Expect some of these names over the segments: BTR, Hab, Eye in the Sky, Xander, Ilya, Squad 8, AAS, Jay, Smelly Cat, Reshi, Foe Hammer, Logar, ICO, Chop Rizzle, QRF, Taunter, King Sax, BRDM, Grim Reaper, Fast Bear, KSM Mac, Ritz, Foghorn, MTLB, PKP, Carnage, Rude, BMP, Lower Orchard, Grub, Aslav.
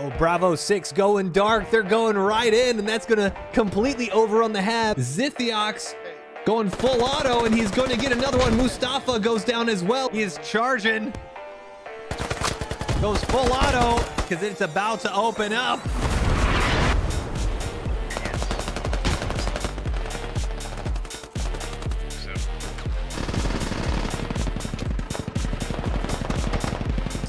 Oh, Bravo 6 going dark. They're going right in, and that's going to completely overrun the half. Zithiox going full auto, and he's going to get another one. Mustafa goes down as well. He is charging. Goes full auto because it's about to open up.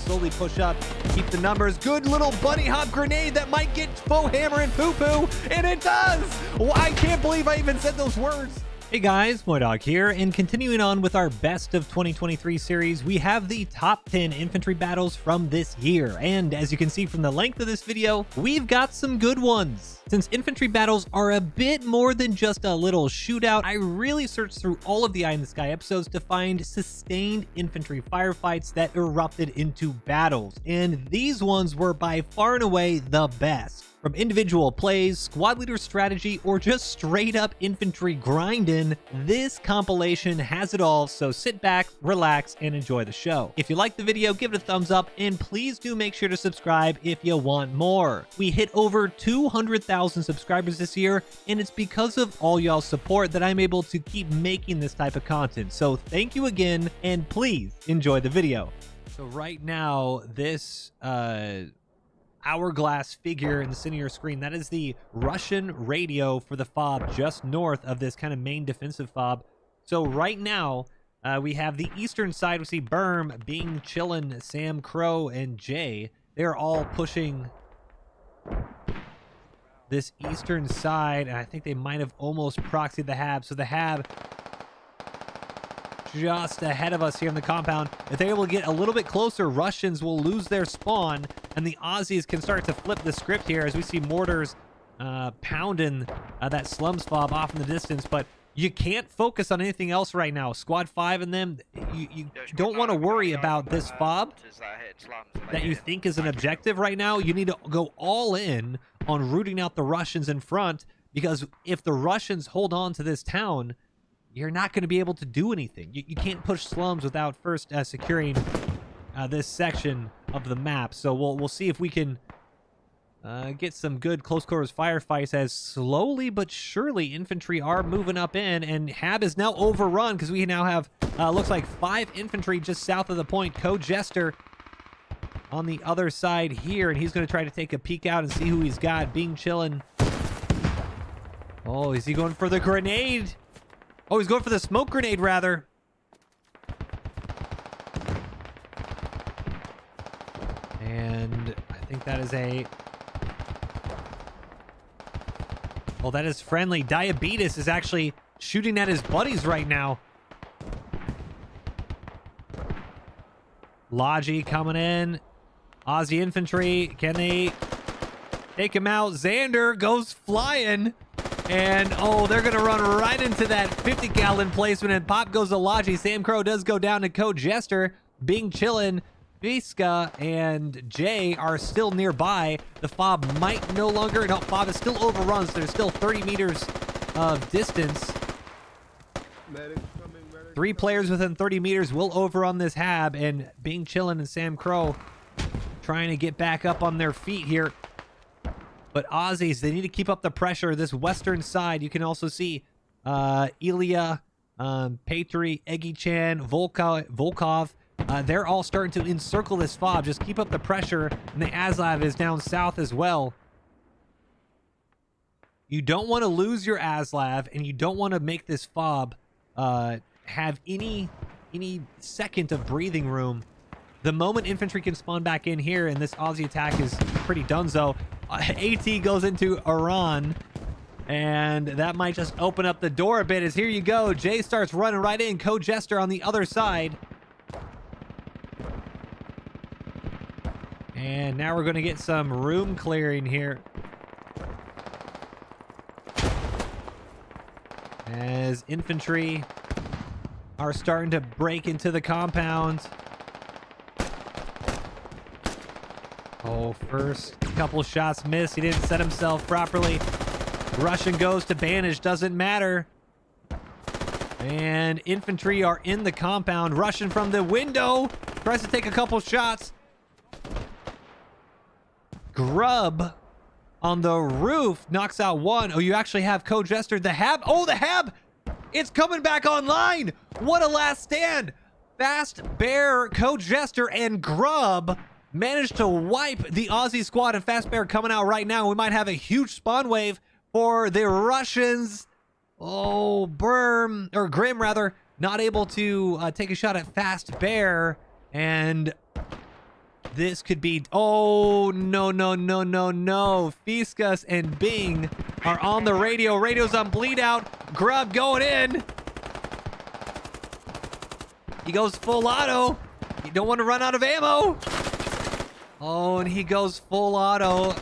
Slowly push up, keep the numbers. Good little bunny hop grenade that might get Foe Hammer and Poo Poo, and it does! Well, I can't believe I even said those words. Hey guys, MoyDog here, and continuing on with our Best of 2023 series, we have the top 10 infantry battles from this year. And as you can see from the length of this video, we've got some good ones. Since infantry battles are a bit more than just a little shootout, I really searched through all of the Eye in the Sky episodes to find sustained infantry firefights that erupted into battles. And these ones were by far and away the best. From individual plays, squad leader strategy, or just straight up infantry grindin', this compilation has it all, so sit back, relax, and enjoy the show. If you like the video, give it a thumbs up, and please do make sure to subscribe if you want more. We hit over 200,000 subscribers this year, and it's because of all y'all's support that I'm able to keep making this type of content, so thank you again, and please enjoy the video. So right now, this, hourglass figure in the center of your screen, that is the Russian radio for the fob just north of this kind of main defensive fob. So right now we have the eastern side. We see Berm, Bing Chilling, Sam Crow, and Jay. They're all pushing this eastern side, and I think they might have almost proxied the Hab. So the Hab just ahead of us here in the compound. If they're able to get a little bit closer, Russians will lose their spawn, and the Aussies can start to flip the script here as we see mortars pounding that slums fob off in the distance. But you can't focus on anything else right now. Squad 5 and them, you don't want to worry about this fob that you think is an objective right now. You need to go all in on rooting out the Russians in front, because if the Russians hold on to this town, you're not going to be able to do anything. You can't push slums without first securing this section of the map. So we'll see if we can get some good close quarters firefights as slowly but surely infantry are moving up in, and Hab is now overrun because we now have looks like 5 infantry just south of the point. Co-Jester on the other side here, and he's going to try to take a peek out and see who he's got. Bing Chilling. Oh, is he going for the grenade? Oh, he's going for the smoke grenade, rather. And I think that is a... Oh, that is friendly. Diabetes is actually shooting at his buddies right now. Logi coming in. Aussie infantry. Can they take him out? Xander goes flying. And, oh, they're going to run right into that 50-cal emplacement, and pop goes to Logi. Sam Crow does go down to Co-Jester. Bing Chillin, Viska, and Jay are still nearby. The fob might no longer... No, fob is still overrun, so there's still 30 meters of distance. Three players within 30 meters will overrun this Hab, and Bing Chillin and Sam Crow trying to get back up on their feet here. But Aussies, they need to keep up the pressure. This western side, you can also see Ilya, Patry, Eggy-chan, Volkov. They're all starting to encircle this fob. Just keep up the pressure. And the Aslav is down south as well. You don't want to lose your Aslav, and you don't want to make this fob have any second of breathing room. The moment infantry can spawn back in here, and this Aussie attack is pretty dunzo. AT goes into Iran, and that might just open up the door a bit, as here you go. Jay starts running right in. Co-Jester on the other side. And now we're going to get some room clearing here, as infantry are starting to break into the compound. Oh, first couple shots missed. He didn't set himself properly. Russian goes to bandage. Doesn't matter. And infantry are in the compound. Russian from the window tries to take a couple shots. Grub on the roof knocks out one. Oh, you actually have Co-Jester. The Hab. Oh, the Hab. It's coming back online. What a last stand. Fast Bear, Co-Jester, and Grub managed to wipe the Aussie squad, and Fast Bear coming out right now. We might have a huge spawn wave for the Russians. Oh, Berm, or Grim rather, not able to take a shot at Fast Bear, and this could be, oh, no. Fiskus and Bing are on the radio. Radio's on bleed out. Grub going in. He goes full auto. You don't want to run out of ammo. Oh, and he goes full auto.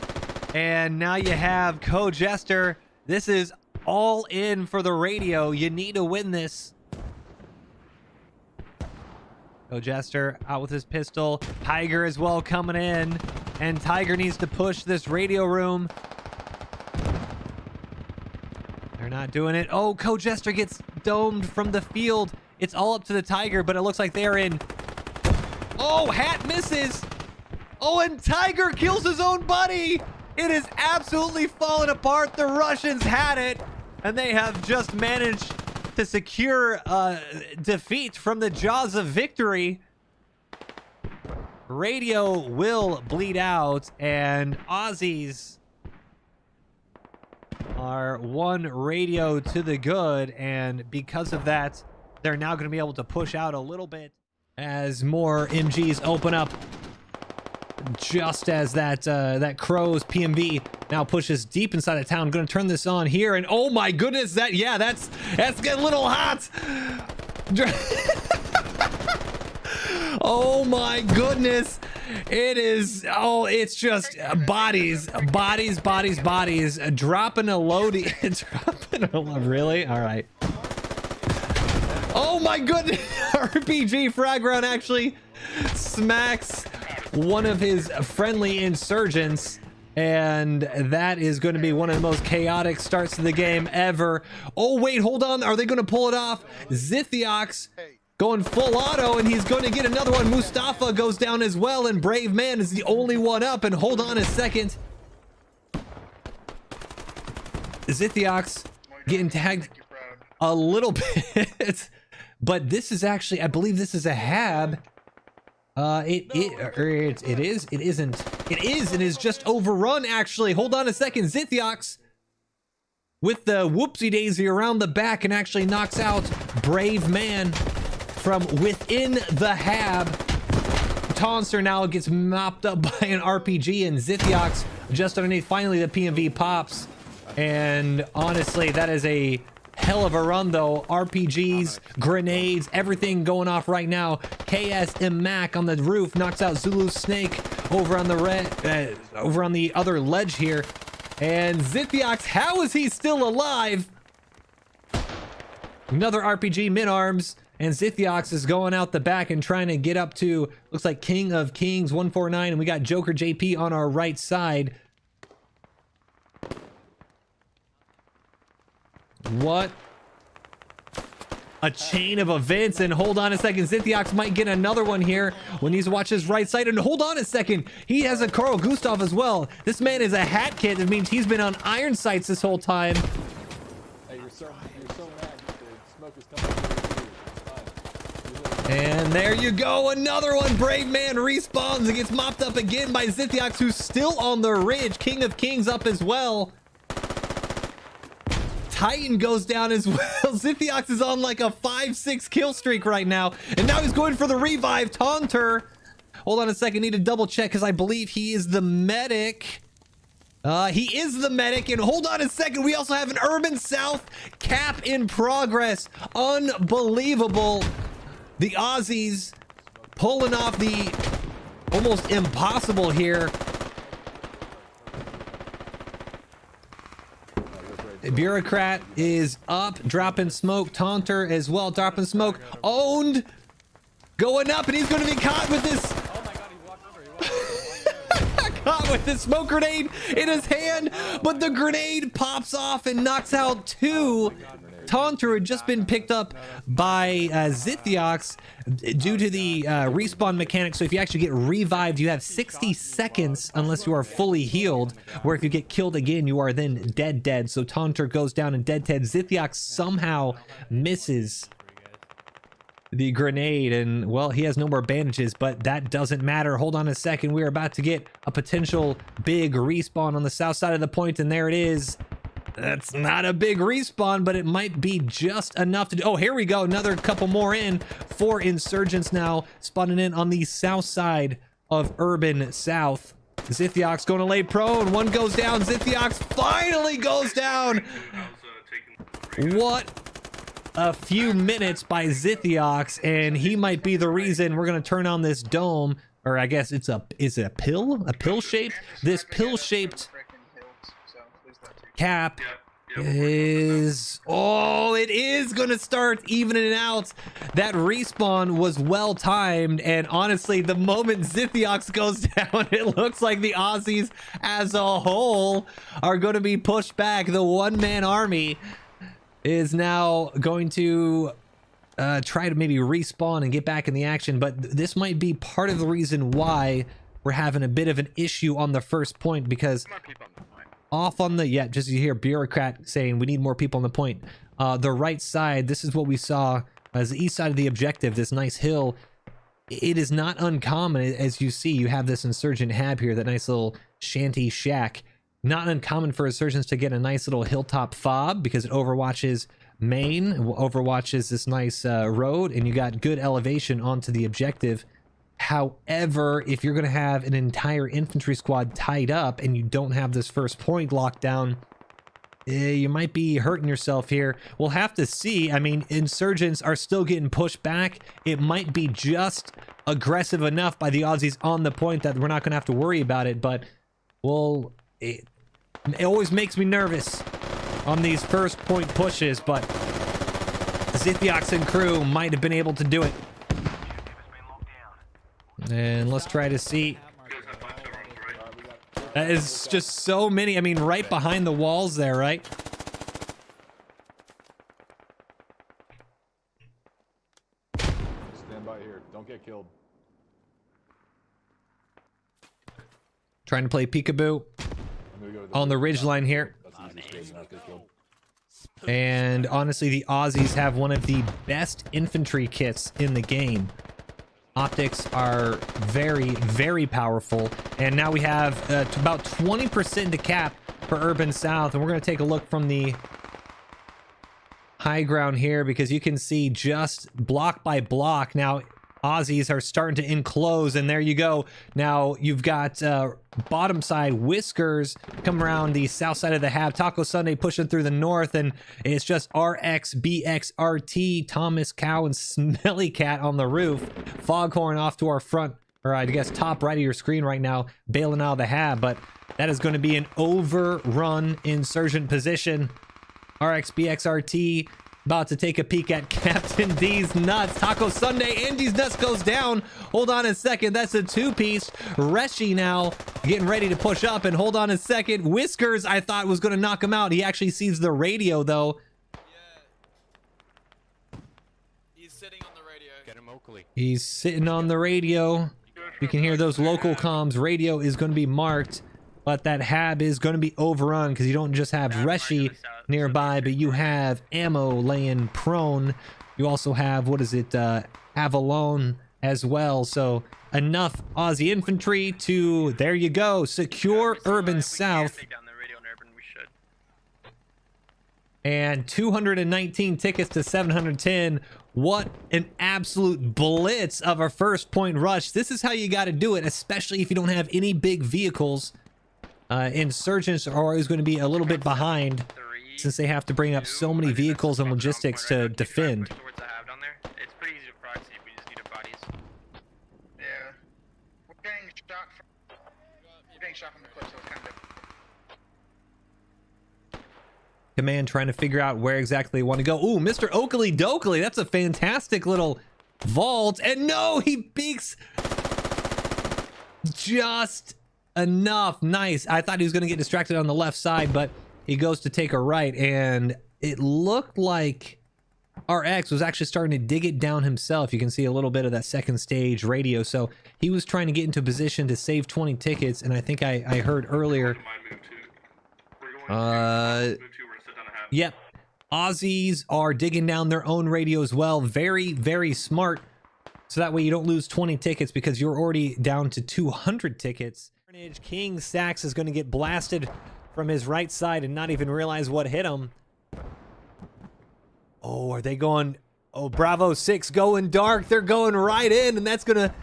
And now you have Co-Jester. This is all in for the radio. You need to win this. Co-Jester out with his pistol. Tiger as well coming in. And Tiger needs to push this radio room. They're not doing it. Oh, Co-Jester gets domed from the field. It's all up to the Tiger, but it looks like they're in. Oh, Hat misses. Oh, and Tiger kills his own buddy. It is absolutely falling apart. The Russians had it, and they have just managed to secure defeat from the jaws of victory. Radio will bleed out, and Aussies are one radio to the good, and because of that, they're now going to be able to push out a little bit as more MGs open up. Just as that that Crow's PMV now pushes deep inside of town. Gonna turn this on here, and oh my goodness, that, yeah, that's getting a little hot. Oh my goodness, it is. Oh, it's just bodies dropping a loadie. Dropping a load, really? All right. Oh my goodness, RPG frag round actually smacks one of his friendly insurgents, and that is going to be one of the most chaotic starts to the game ever. Oh wait, hold on, are they going to pull it off? Zithiox going full auto, and he's going to get another one. Mustafa goes down as well, and Brave Man is the only one up. And hold on a second, Zithiox getting tagged a little bit. But this is actually, I believe this is a Hab. It is just overrun, actually. Hold on a second. Zithiox with the whoopsie daisy around the back, and actually knocks out Brave Man from within the Hab. Taunter now gets mopped up by an RPG, and Zithiox just underneath. Finally, the PMV pops. And honestly, that is a hell of a run though. RPGs, grenades, everything going off right now. KSM Mac on the roof knocks out Zulu Snake over on the over on the other ledge here. And Zithiox, how is he still alive? Another RPG mid arms, and Zithiox is going out the back and trying to get up to, looks like King of Kings 149, and we got Joker JP on our right side. What a chain of events. And hold on a second, Zithiox might get another one here when he's watch his right side. And hold on a second, he has a Carl Gustav as well. This man is a hat kid. That means he's been on iron sights this whole time. Hey, you're so mad the smoke is coming. And there you go, another one. Brave Man respawns and gets mopped up again by Zithiox, who's still on the ridge. King of Kings up as well. Titan goes down as well. Zithiox is on like a 5-6 kill streak right now, and now he's going for the revive. Taunter, hold on a second, need to double check because I believe he is the medic. He is the medic. And hold on a second, we also have an Urban South cap in progress. Unbelievable. The Aussies pulling off the almost impossible here. Bureaucrat is up, dropping smoke. Taunter as well, dropping smoke. Owned, going up, and he's going to be caught with this. Oh my God, he walked over. Caught with this smoke grenade in his hand, but the grenade pops off and knocks out two Taunter had just been picked up by Zithiox due to the respawn mechanic. So if you actually get revived, you have 60 seconds unless you are fully healed, where if you get killed again, you are then dead. So Taunter goes down and dead. Zithiox somehow misses the grenade, and well, he has no more bandages, but that doesn't matter. Hold on a second, we're about to get a potential big respawn on the south side of the point, and there it is. That's not a big respawn, but it might be just enough to do. Oh, here we go, another couple more in. 4 insurgents now spawning in on the south side of Urban South. Zithiox going to lay prone, one goes down. Zithiox finally goes down. What a few minutes by Zithiox, and he might be the reason we're going to turn on this dome, or I guess it's a, is it a pill? A pill shape? This pill shaped cap is, oh, it is going to start evening it out. That respawn was well timed, and honestly, the moment Zithiox goes down, it looks like the Aussies as a whole are going to be pushed back. The one-man army is now going to try to maybe respawn and get back in the action, but this might be part of the reason why we're having a bit of an issue on the first point, because off on the, yeah, just you hear Bureaucrat saying we need more people on the point. The right side, this is what we saw as the east side of the objective, this nice hill. It is not uncommon, as you see, you have this insurgent hab here, that nice little shanty shack. Not uncommon for insurgents to get a nice little hilltop fob, because it overwatches Maine, overwatches this nice road, and you got good elevation onto the objective. However, if you're going to have an entire infantry squad tied up and you don't have this first point locked down, you might be hurting yourself here. We'll have to see. I mean, insurgents are still getting pushed back. It might be just aggressive enough by the Aussies on the point that we're not going to have to worry about it, but we'll... It always makes me nervous on these first point pushes, but Zithiox and crew might have been able to do it. And let's try to see. That is just so many. I mean, right behind the walls there, right? Stand by here. Don't get killed. Trying to play peekaboo on the ridgeline here. And honestly, the Aussies have one of the best infantry kits in the game. Optics are very, very powerful. And now we have about 20% to cap for Urban South. And we're going to take a look from the high ground here, because you can see just block by block. Now, Aussies are starting to enclose, and there you go. Now you've got bottom side Whiskers come around the south side of the hab, Taco Sunday pushing through the north, and it's just RXBXRT, Thomas Cow, and Smelly Cat on the roof. Foghorn off to our front, or I guess top right of your screen right now, bailing out of the hab, but that is going to be an overrun insurgent position. RXBXRT about to take a peek at Captain D's Nuts. Taco Sunday, Andy's Nuts goes down. Hold on a second. That's a two-piece. Reshi now getting ready to push up, and hold on a second. Whiskers, I thought, was going to knock him out. He actually sees the radio, though. Yeah. He's sitting on the radio. Get him, Oakley. He's sitting on the radio. You can hear those local comms. Radio is going to be marked, but that hab is going to be overrun, because you don't just have Reshi nearby, but you have ammo laying prone. You also have, what is it, Avalon as well. So enough Aussie infantry to, there you go, secure Urban South. And 219 tickets to 710. What an absolute blitz of a first point rush. This is how you got to do it, especially if you don't have any big vehicles. Insurgents are always going to be a little bit behind, since they have to bring up so many vehicles and logistics to defend. It's pretty easy to proxy if we just need our bodies. Yeah. We're getting shot from the cliff, so it's kind of... Command trying to figure out where exactly they want to go. Ooh, Mr. Oakley Dokley. That's a fantastic little vault. And no, he peeks just enough. Nice. I thought he was going to get distracted on the left side, but... he goes to take a right, and it looked like RX was actually starting to dig it down himself. You can see a little bit of that second stage radio. So he was trying to get into position to save 20 tickets. And I think I heard earlier. Yep. Aussies are digging down their own radio as well. Very, very smart. So that way you don't lose 20 tickets because you're already down to 200 tickets. King Sax is going to get blasted from his right side and not even realize what hit him. Oh, are they going? Oh, Bravo 6 going dark. They're going right in, and that's going to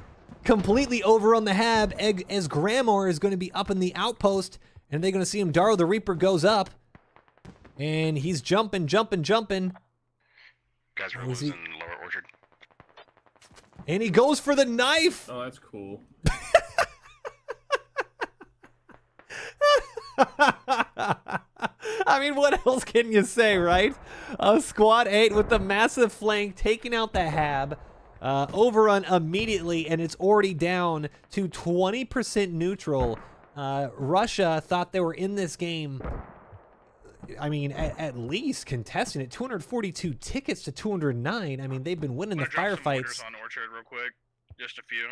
completely overrun the Hab as Grammar is going to be up in the outpost, and they're going to see him. Darrow the Reaper goes up, and he's jumping. Guys, we're losing Lower Orchard. And he goes for the knife. Oh, that's cool. I mean, what else can you say, right? Squad 8 with the massive flank taking out the Hab. Overrun immediately, and it's already down to 20% neutral. Russia thought they were in this game, I mean, at least contesting it. 242 tickets to 209. I mean, they've been winning the firefights. On Orchard real quick. Just a few.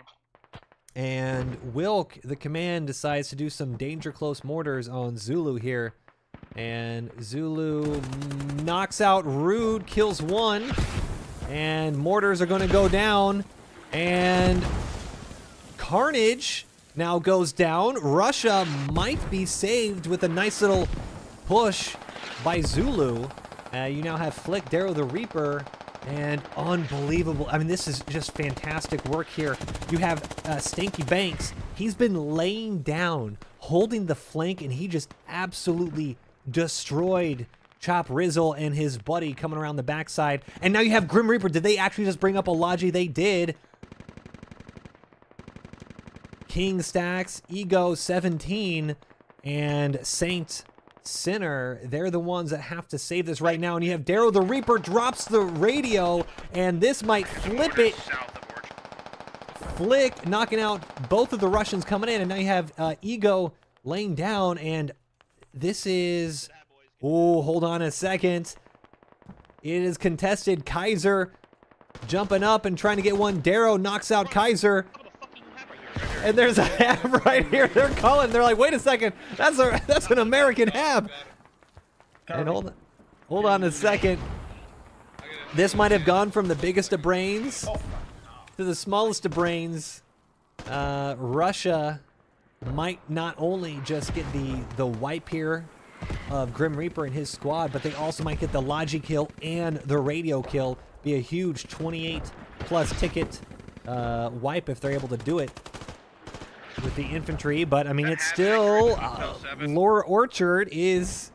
And Wilk, the command, decides to do some danger close mortars on Zulu here. And Zulu knocks out Rude, kills one. And mortars are going to go down. And Carnage now goes down. Russia might be saved with a nice little push by Zulu. You now have Flick, Darrow the Reaper. And unbelievable. I mean, this is just fantastic work here. You have Stanky Banks. He's been laying down, holding the flank, and he just absolutely destroyed Chop Rizzle and his buddy coming around the backside. And now you have Grim Reaper. Did they actually just bring up Olaji? They did. King Stacks, Ego 17, and Saint Sinner, they're the ones that have to save this right now. And you have Darrow the Reaper drops the radio, and this might flip it. Flick knocking out both of the Russians coming in, and now you have Ego laying down, and this is, oh, hold on a second, it is contested. Kaiser jumping up and trying to get one. Darrow knocks out Kaiser. And there's a Hab right here. They're calling. They're like, wait a second. That's an American Hab. And hold on a second. This might have gone from the biggest of brains to the smallest of brains. Russia might not only just get the wipe here of Grim Reaper and his squad, but they also might get the Logi kill and the radio kill. Be a huge 28+ ticket wipe if they're able to do it with the infantry. But I mean, it's still Lower Orchard is,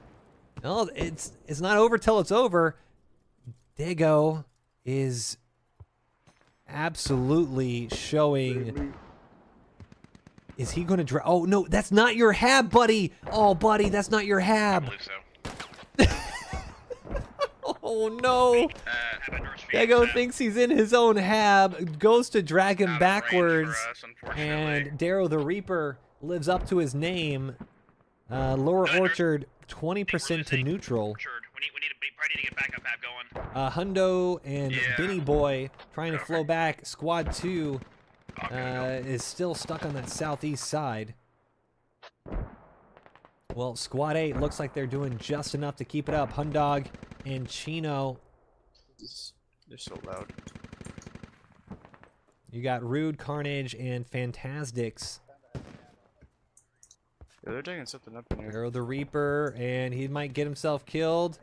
no, it's not over till it's over. Dago is absolutely showing. Is he going to draw? Oh no, that's not your Hab, buddy. Oh buddy, that's not your Hab. I believe so. Oh no. Dago thinks he's in his own Hab, goes to drag him backwards, and Darrow the Reaper lives up to his name. Lower Orchard, 20% to neutral. We need to get back up, Hab going. Hundo and Benny Boy trying to flow back. Squad 2 is still stuck on that southeast side. Well, Squad 8 looks like they're doing just enough to keep it up. Hundog and Chino. They're so loud. You got Rude, Carnage, and Fantastics. Yeah, they're taking something up in here. Darrow the Reaper, and he might get himself killed.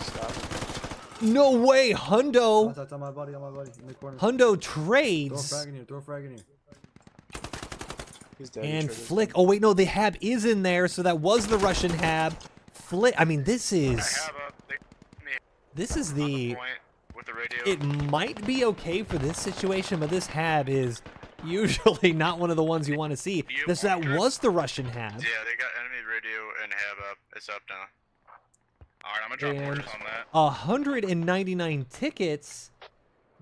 Stop. No way, Hundo! On my body, in the corner. Hundo trades. Throw a frag in here. He's dead. And Flick. Oh wait, no, the Hab is in there, so that was the Russian Hab. Flick. I mean, this is. This is the. It might be okay for this situation, but this Hab is usually not one of the ones you want to see. This, that was the Russian Hab. Yeah, they got enemy radio and Hab up. It's up now. All right, I'm going to drop orders on that. 199 tickets,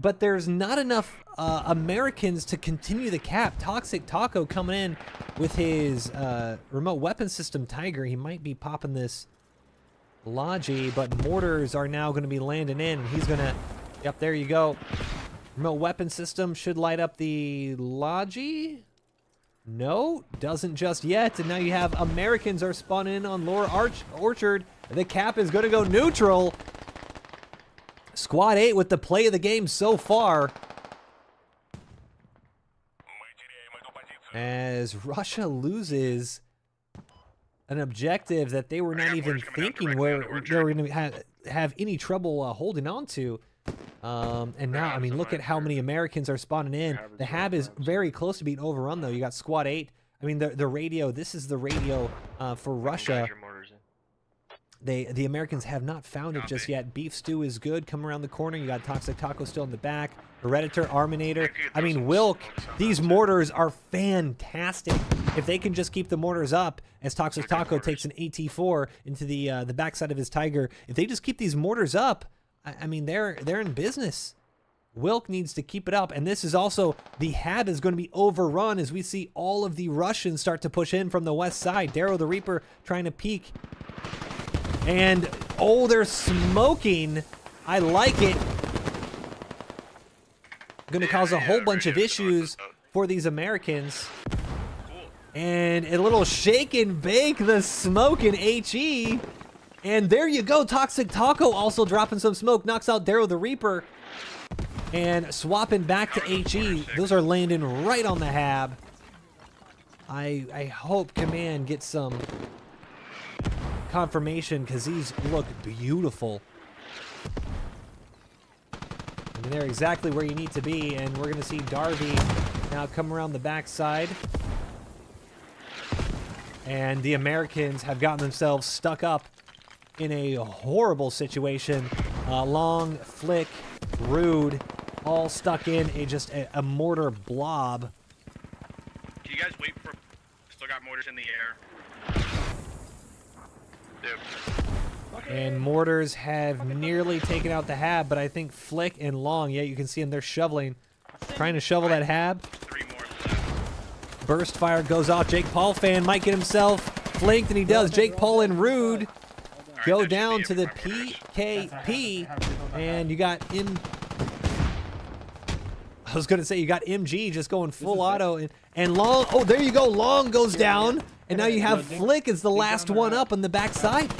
but there's not enough Americans to continue the cap. Toxic Taco coming in with his remote weapon system Tiger. He might be popping this Logi, but mortars are now going to be landing in. He's going to... Yep, there you go. Remote weapon system should light up the Logi. No, doesn't just yet. And now you have Americans are spun in on Lower Orchard. The cap is going to go neutral. Squad 8 with the play of the game so far. As Russia loses an objective that they were not even thinking where they were going to have any trouble holding on to. And now, I mean, look at how many Americans are spawning in. The Hab is very close to being overrun, though. You got Squad 8. I mean, the radio, this is the radio for Russia. The Americans have not found it just yet. Beef Stew is good. Come around the corner. You got Toxic Taco still in the back. Hereditor, Arminator. I mean, Wilk, these mortars are fantastic. If they can just keep the mortars up, as Toxic Taco takes an AT4 into the backside of his Tiger. If they just keep these mortars up, I mean, they're in business. Wilk needs to keep it up. And this is also, the Hab is going to be overrun as we see all of the Russians start to push in from the west side. Darrow the Reaper trying to peek. And, oh, they're smoking. I like it. Going to cause a whole bunch of issues for these Americans. And a little shake and bake, the smoking HE. And there you go, Toxic Taco also dropping some smoke. Knocks out Darrow the Reaper. And swapping back to HE. Those are landing right on the Hab. I hope Command gets some confirmation, because these look beautiful. I mean, they're exactly where you need to be, and we're going to see Darby now come around the backside. And the Americans have gotten themselves stuck up in a horrible situation. Long, Flick, Rude, all stuck in just a mortar blob. Can you guys wait for... Still got mortars in the air. And mortars have nearly taken out the Hab, but I think Flick and Long, yeah, you can see them, they're shoveling, trying to shovel that Hab. Burst fire goes off. Jake Paul fan might get himself flanked, and he does. Jake Paul and Rude go down to the PKP, and you got M... I was going to say, you got MG just going full auto, and Long, oh, there you go, Long goes down. And now you have Flick as the last one up on the backside.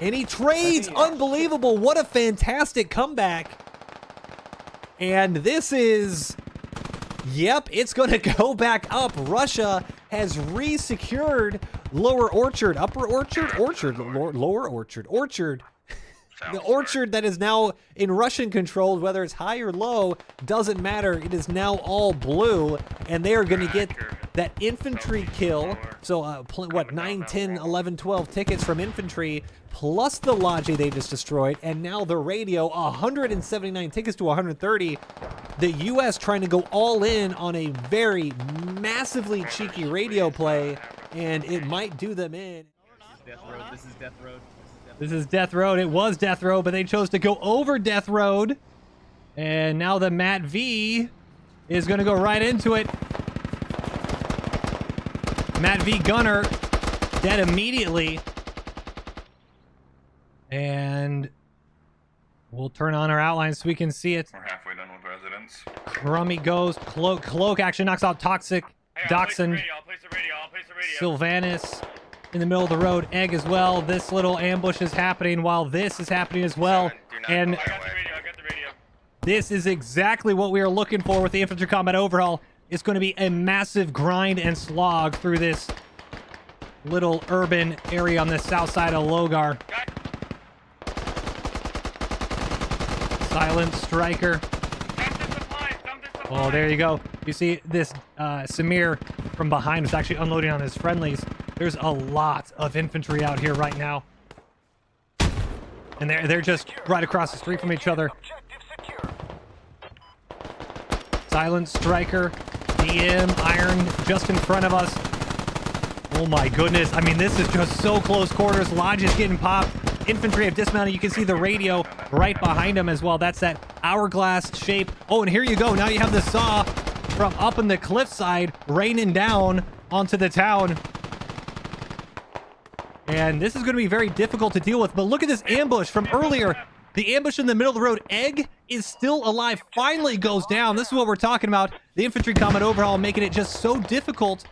And he trades. Unbelievable. What a fantastic comeback. And this is... Yep, it's going to go back up. Russia has re-secured Lower Orchard. Upper Orchard? Orchard. Lower Orchard. Orchard. The orchard that is now in Russian control, whether it's high or low, doesn't matter. It is now all blue, and they are going to get that infantry kill. So, what, 9, 10, 11, 12 tickets from infantry, plus the Logi they just destroyed, and now the radio, 179 tickets to 130. The U.S. trying to go all in on a very massively cheeky radio play, and it might do them in. This is Death Road. This is Death Road. It was Death Road, but they chose to go over Death Road. And now the Matt V is going to go right into it. Matt V Gunner dead immediately. And we'll turn on our outline so we can see it. We're halfway done with residents. Crummy goes. Cloak actually knocks out Toxic. Dachshund. Sylvanus. In the middle of the road, Egg as well. This little ambush is happening while this is happening as well. And this is exactly what we are looking for with the infantry combat overhaul. It's going to be a massive grind and slog through this little urban area on the south side of Logar. Silent Striker. Oh, there you go. You see this Samir from behind was actually unloading on his friendlies. There's a lot of infantry out here right now. And they're just right across the street from each other. Silent Striker, DM, Iron, just in front of us. Oh my goodness. I mean, this is just so close quarters. Lodge is getting popped. Infantry have dismounted. You can see the radio right behind them as well. That's that hourglass shape. Oh, and here you go. Now you have the saw from up in the cliffside raining down onto the town. And this is going to be very difficult to deal with. But look at this ambush from earlier. The ambush in the middle of the road. Egg is still alive. Finally goes down. This is what we're talking about. The infantry combat overhaul making it just so difficult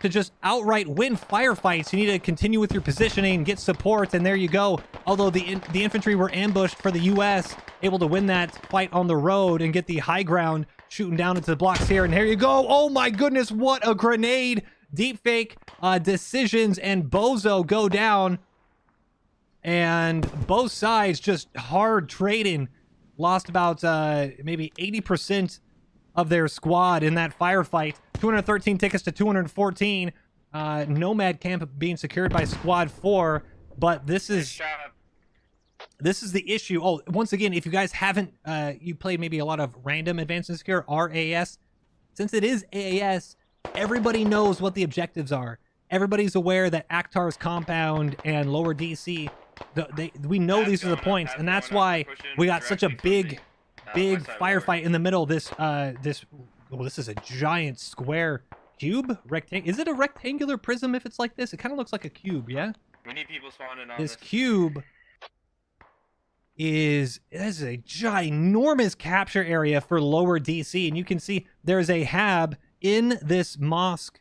to just outright win firefights. You need to continue with your positioning, get support, and there you go. Although the infantry were ambushed for the U.S., able to win that fight on the road and get the high ground, shooting down into the blocks here. And here you go. Oh my goodness, what a grenade. Deepfake decisions, and Bozo go down. And both sides just hard trading. Lost about maybe 80% of their squad in that firefight. 213 tickets to 214. Nomad camp being secured by Squad 4. But this is the issue. Oh, once again, if you guys haven't, you played maybe a lot of random advanced and secure, RAS. Since it is AAS, everybody knows what the objectives are. Everybody's aware that Akhtar's compound and Lower DC, we know these are the points, and that's why we got such a big firefight in the middle. This is a giant square cube rectangle. Is it a rectangular prism if it's like this? It kind of looks like a cube, yeah? We need people spawning on this. This cube is a ginormous capture area for Lower DC, and you can see there's a hab in this mosque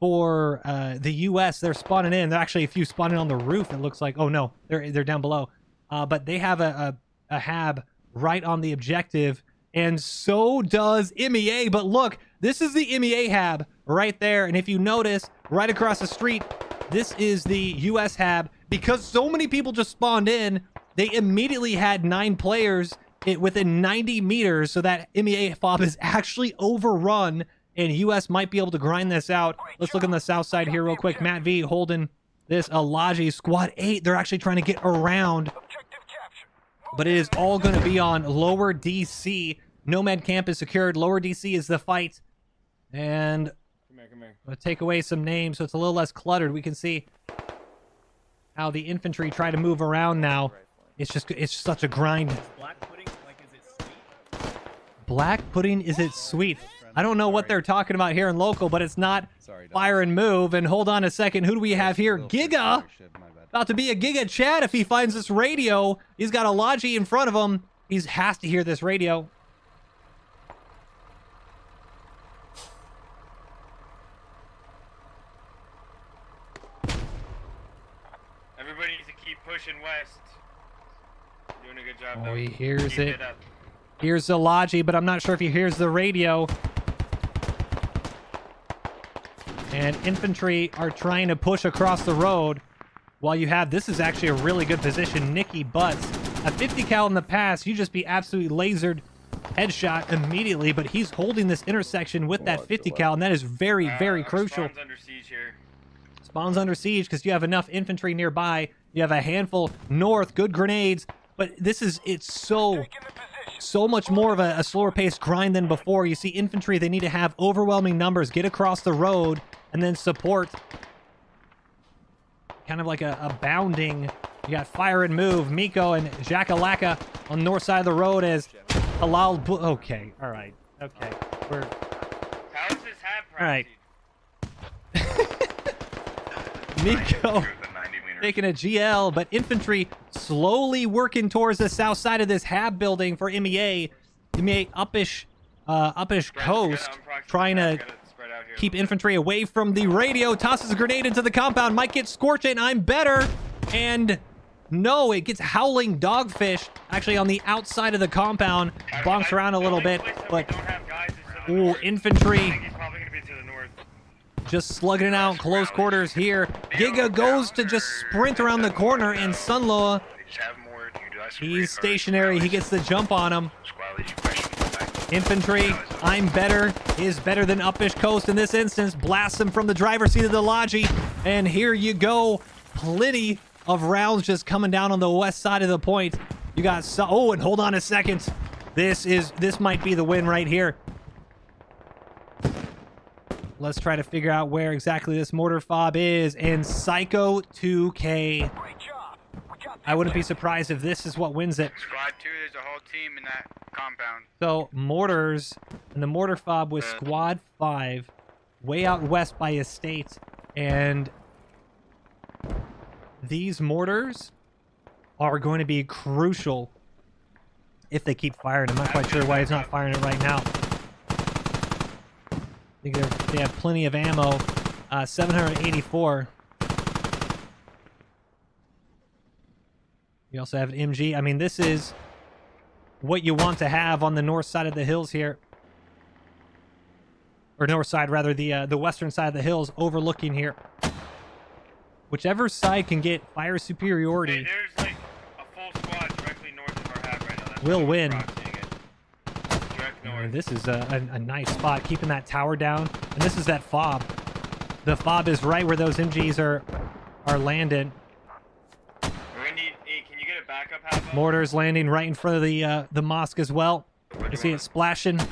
for the U.S. They're spawning in. They're actually a few spawning on the roof, it looks like. Oh no, they're down below. But they have a hab right on the objective, and so does MEA. But look, this is the MEA hab right there, and if you notice, right across the street, this is the U.S. hab. Because so many people just spawned in, they immediately had 9 players within 90 meters, so that MEA fob is actually overrun. And U.S. might be able to grind this out. Let's look on the south side here real quick. Matt V holding this Alaji. Squad 8, they're actually trying to get around. But it is all going to be on Lower D.C. Nomad camp is secured. Lower D.C. is the fight. And we'll take away some names so it's a little less cluttered. We can see how the infantry try to move around now. It's such a grind. Black pudding, is it sweet? I don't know what they're talking about here in local, but it's not fire and move. And hold on a second. Who do we have here? Giga. About to be a Giga Chad if he finds this radio. He's got a Logi in front of him. He has to hear this radio. Everybody needs to keep pushing west. Doing a good job. Oh, he hears it. Here's the Logi, but I'm not sure if he hears the radio. And infantry are trying to push across the road while you have... This is actually a really good position. Nikki Butts. A 50 cal in the pass. You just be absolutely lasered. Headshot immediately, but he's holding this intersection with that 50 cal, and that is very, very crucial. Spawn's under siege here. Spawn's under siege because you have enough infantry nearby. You have a handful north. Good grenades. But this is... It's so much more of a slower paced grind than before. You see infantry, they need to have overwhelming numbers, get across the road, and then support. Kind of like a bounding. You got fire and move, Miko and Jackalaka on the north side of the road as Halal. Okay, all right, okay. We're... How is this happening? All right. Miko taking a GL, but infantry slowly working towards the south side of this hab building for MEA. MEA uppish coast, trying to keep infantry away from the radio. Tosses a grenade into the compound. Might get scorching. I'm better. And no, it gets howling dogfish actually on the outside of the compound. Bonks around a little bit, but ooh, infantry just slugging it out, close quarters here. Giga goes to just sprint around the corner, and Sunloa, he's stationary. He gets the jump on him. Infantry, I'm better, is better than Uppish Coast in this instance. Blasts him from the driver's seat of the Logi, and here you go. Plenty of rounds just coming down on the west side of the point. You got, oh, and hold on a second. This might be the win right here. Let's try to figure out where exactly this mortar fob is. And Psycho 2K. I wouldn't be surprised if this is what wins it. Squad 2, there's a whole team in that compound. So mortars, and the mortar fob was Squad 5, way out west by Estate. And These mortars are going to be crucial if they keep firing. I'm not quite sure why he's not firing it right now. I think they have plenty of ammo. 784. You also have an MG. I mean, this is what you want to have on the north side of the hills here. Or north side, rather, the western side of the hills overlooking here. Whichever side can get fire superiority. Hey, there's like a full squad directly north of our hat right now. That's will win. And this is a nice spot, keeping that tower down. And this is that fob. The fob is right where those MGs are landed. Mortar's landing right in front of the mosque as well. You see it splashing. You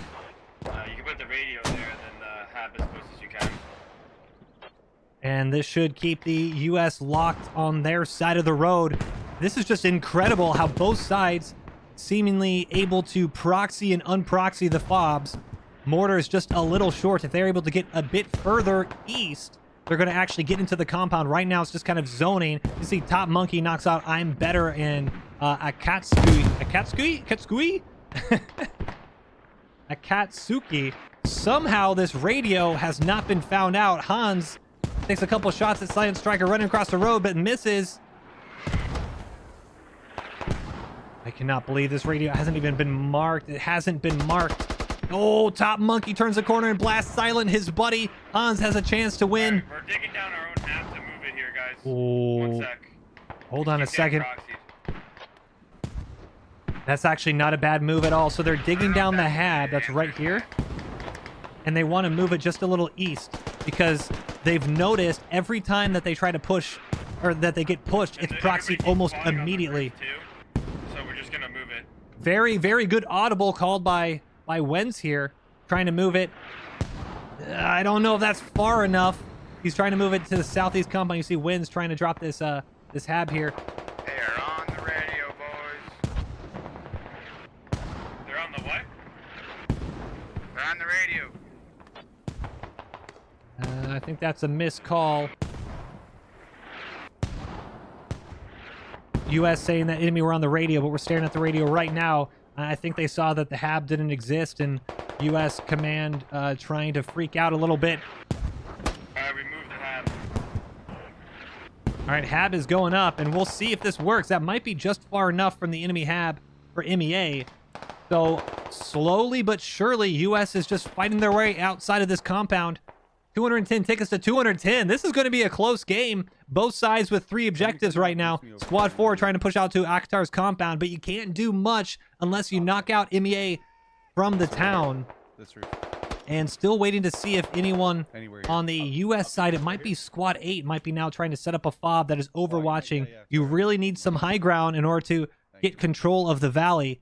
can put the radio there and then have as close as you can. And this should keep the U.S. locked on their side of the road. This is just incredible how both sides seemingly able to proxy and unproxy the fobs. Mortar is just a little short. If they're able to get a bit further east, they're going to actually get into the compound. Right now, it's just kind of zoning. You see Top Monkey knocks out I'm Better and Akatsuki. Akatsuki? Akatsuki? Akatsuki. Somehow, this radio has not been found out. Hans takes a couple shots at Silent Striker running across the road, but misses. I cannot believe this radio hasn't even been marked. It hasn't been marked. Oh, Top Monkey turns the corner and blasts Silent, his buddy. Hans has a chance to win. Right, we're digging down our own map to move it here, guys. Oh. One sec. Hold on a second. That's actually not a bad move at all. So they're digging down the hab. That's right here. And they want to move it just a little east because they've noticed every time that they try to push or that they get pushed, it's proxied almost immediately. So we're just going to move it. Very, very good audible called by... Wenz here, trying to move it. I don't know if that's far enough. He's trying to move it to the southeast compound. You see Wenz trying to drop this this hab here. They're on the radio, boys. They're on the what? They're on the radio. I think that's a missed call. U.S. saying that enemy were on the radio, but we're staring at the radio right now. I think they saw that the hab didn't exist, and U.S. command trying to freak out a little bit. We moved the hab. All right, hab is going up, and we'll see if this works. That might be just far enough from the enemy hab for MEA. So slowly but surely, U.S. is just fighting their way outside of this compound. 210 tickets to 210. This is going to be a close game. Both sides with 3 objectives right now. Squad 4 trying to push out to Akhtar's compound, but you can't do much unless you knock out MEA from the town. And still waiting to see if anyone on the U.S. side, it might be Squad 8, might be now trying to set up a fob that is overwatching. You really need some high ground in order to get control of the valley,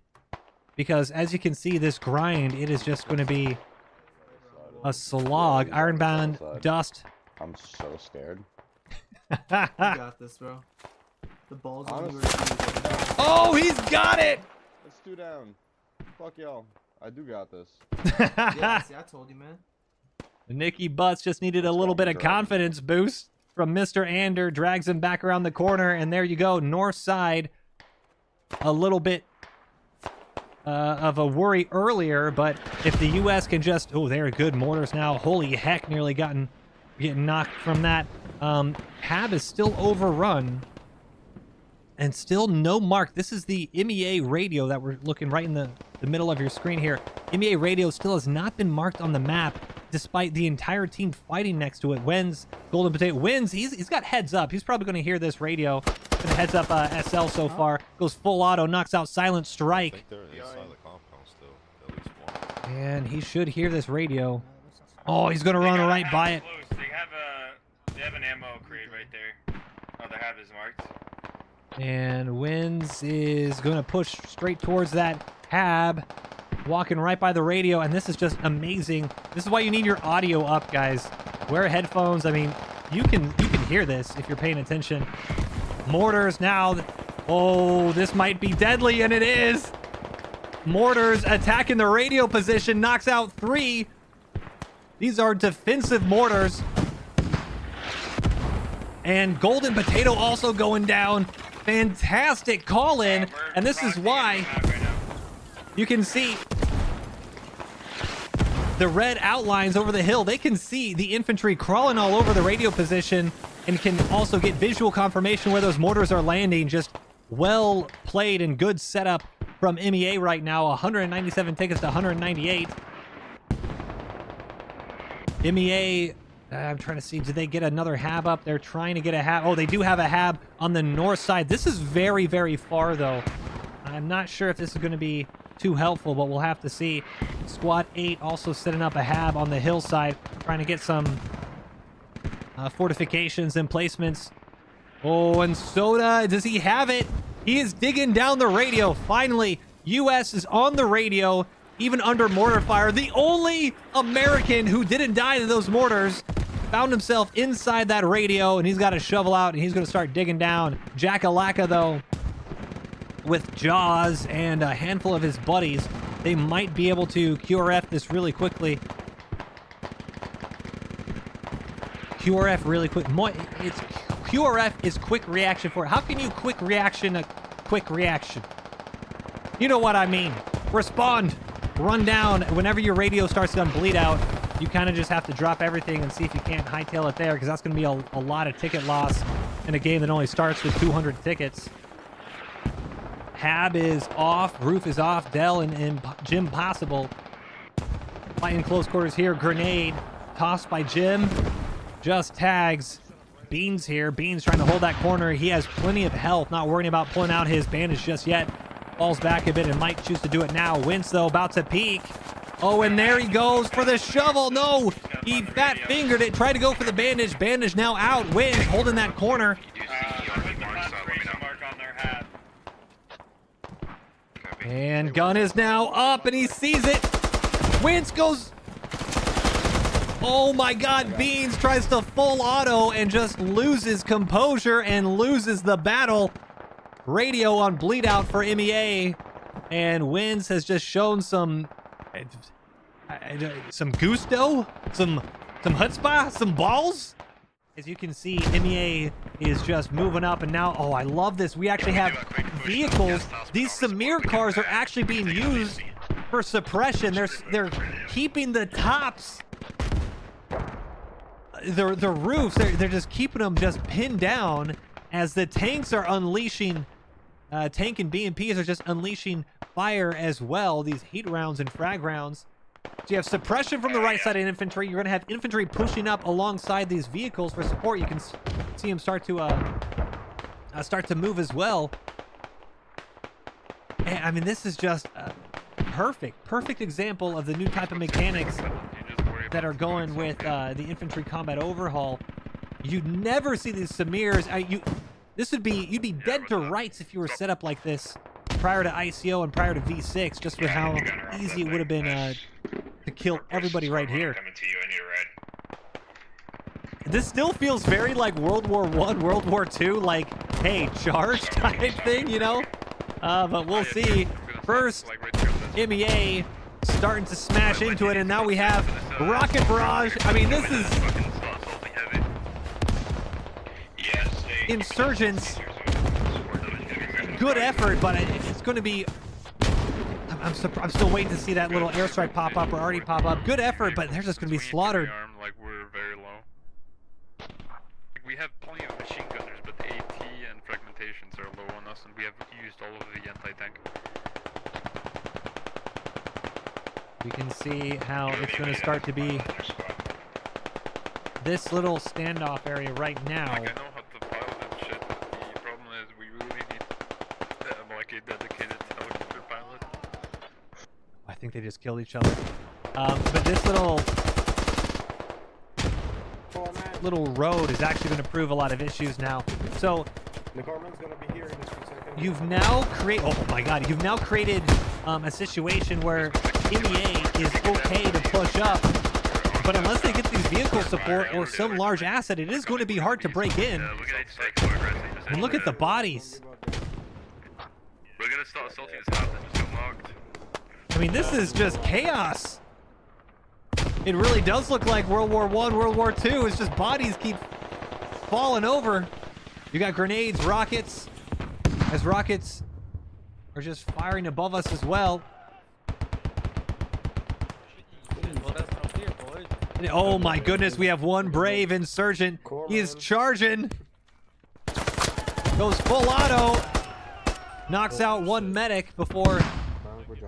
because as you can see, this grind, it is just going to be a slog. Ironbound Dust. I'm so scared. You got this, bro. The ball's on the ground. Oh, he's got it! That's 2 down. Fuck y'all. I do got this. Yeah, see, I told you, man. Nikki Butts just needed a little bit of confidence boost from Mr. Ander. Drags him back around the corner, and there you go. North side. A little bit of a worry earlier, but if the U.S. can just... Oh, they're good mortars now. Holy heck, nearly getting knocked from that. Hab is still overrun and still no mark. This is the MEA radio that we're looking right in the middle of your screen here. MEA radio still has not been marked on the map despite the entire team fighting next to it. Wins Golden Potato wins. He's got heads up. He's probably going to hear this radio. Got a heads up SL so far. Goes full auto. Knocks out Silent Strike. And he should hear this radio. Oh, he's going to run right by it. They have an ammo crate right there. Oh, the hab is marked. And Wins is going to push straight towards that hab, walking right by the radio, and this is just amazing. This is why you need your audio up, guys. Wear headphones. I mean, you can hear this if you're paying attention. Mortars now. Oh, this might be deadly, and it is. Mortars attacking the radio position, knocks out 3. These are defensive mortars. And Golden Potato also going down. Fantastic call in. And this is why you can see the red outlines over the hill. They can see the infantry crawling all over the radio position and can also get visual confirmation where those mortars are landing. Just well played and good setup from MEA right now. 197 tickets to 198. MEA, I'm trying to see, did they get another hab up? They're trying to get a hab. Oh, they do have a hab on the north side. This is very, very far, though. I'm not sure if this is going to be too helpful, but we'll have to see. Squad 8 also setting up a hab on the hillside, trying to get some fortifications and placements. Oh, and Soda, does he have it? He is digging down the radio. Finally, U.S. is on the radio, even under mortar fire. The only American who didn't die to those mortars found himself inside that radio, and he's got a shovel out, and he's going to start digging down. Jackalaka, though, with Jaws and a handful of his buddies, they might be able to QRF this really quickly. QRF really quick. It's QRF is quick reaction for it. How can you quick reaction a quick reaction? You know what I mean. Respond. Run down. Whenever your radio starts to bleed out, you kind of just have to drop everything and see if you can't hightail it there, because that's going to be a lot of ticket loss in a game that only starts with 200 tickets. Hab is off. Roof is off. Dell and Jim Possible fighting close quarters here. Grenade tossed by Jim. Just tags Beans here. Beans trying to hold that corner. He has plenty of health. Not worrying about pulling out his bandage just yet. Falls back a bit and might choose to do it now. Wince, though, about to peek. Oh, and there he goes for the shovel. No, he fat-fingered it. Tried to go for the bandage. Bandage now out. Wince holding that corner. And Gun is now up, and he sees it. Wince goes... Oh, my God. Beans tries to full auto and just loses composure and loses the battle. Radio on bleed out for MEA, and Wins has just shown some gusto, some chutzpah, some balls. As you can see, MEA is just moving up, and now, oh, I love this. We actually have vehicles. These Samir cars are actually being used for suppression. They're keeping the tops, the roofs. They're just keeping them just pinned down as the tanks are unleashing. Tank and BMPs are just unleashing fire as well. These heat rounds and frag rounds. So you have suppression from the right side of infantry. You're going to have infantry pushing up alongside these vehicles for support. You can see them start to move as well. And, I mean, this is just a perfect example of the new type of mechanics that are going with the infantry combat overhaul. You'd never see these Samirs. You'd be dead to rights if you were set up like this prior to ICO and prior to V6, just with how easy it would have been to kill everybody right here. This still feels very like World War I, World War II, like, hey, charge type thing, you know? But we'll see. First, MEA starting to smash into it, and now we have Rocket Barrage. I mean, this is... Insurgents, good effort, but it's going to be... I'm still waiting to see that little airstrike pop up or already pop up. Good effort, but they're just going to be slaughtered. We have plenty of machine gunners, but the AT and fragmentations are low on us, and we have used all of the anti-tank. We can see how it's going to start to be this little standoff area right now. I think they just killed each other. But this little road is actually going to prove a lot of issues now. So you've now created... Oh my God! You've now created a situation where MEA is okay to push up, but unless they get these vehicle support or some large asset, it is going to be hard to break in. And look at the bodies. We're gonna start assaulting this house. I mean, this is just chaos. It really does look like World War I, World War II. It's just bodies keep falling over. You got grenades, rockets, as rockets are just firing above us as well. Oh my goodness, we have one brave insurgent. He is charging. Goes full auto. Knocks out one medic before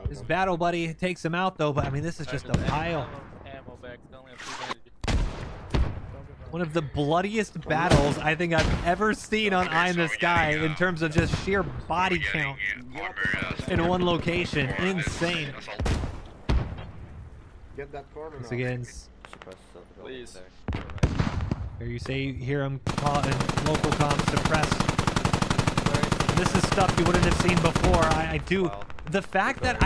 his battle buddy takes him out though. But I mean, this is just a pile. One of the bloodiest battles I think I've ever seen on Eye in the Sky in terms of just sheer body count in one location. Insane. Get that corner once again. Please. Here you say you hear him call in local comms suppressed. This is stuff you wouldn't have seen before. I do. Wow. The fact that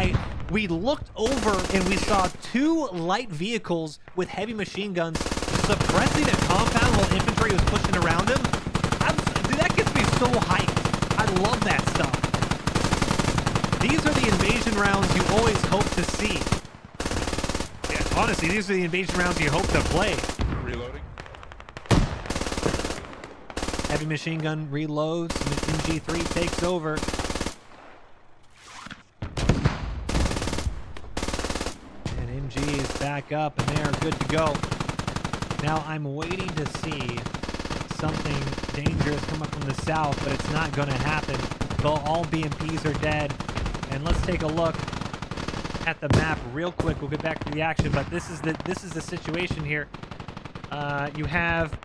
we looked over and we saw two light vehicles with heavy machine guns suppressing a compound while infantry was pushing around them. Dude, that gets me so hyped. I love that stuff. These are the invasion rounds you always hope to see. Honestly, these are the invasion rounds you hope to play. Reloading. Heavy machine gun reloads. MG3 takes over. And MG is back up, and they are good to go. Now I'm waiting to see something dangerous come up from the south, but it's not going to happen. All BMPs are dead. And let's take a look at the map real quick. We'll get back to the action, but this is the situation here. You have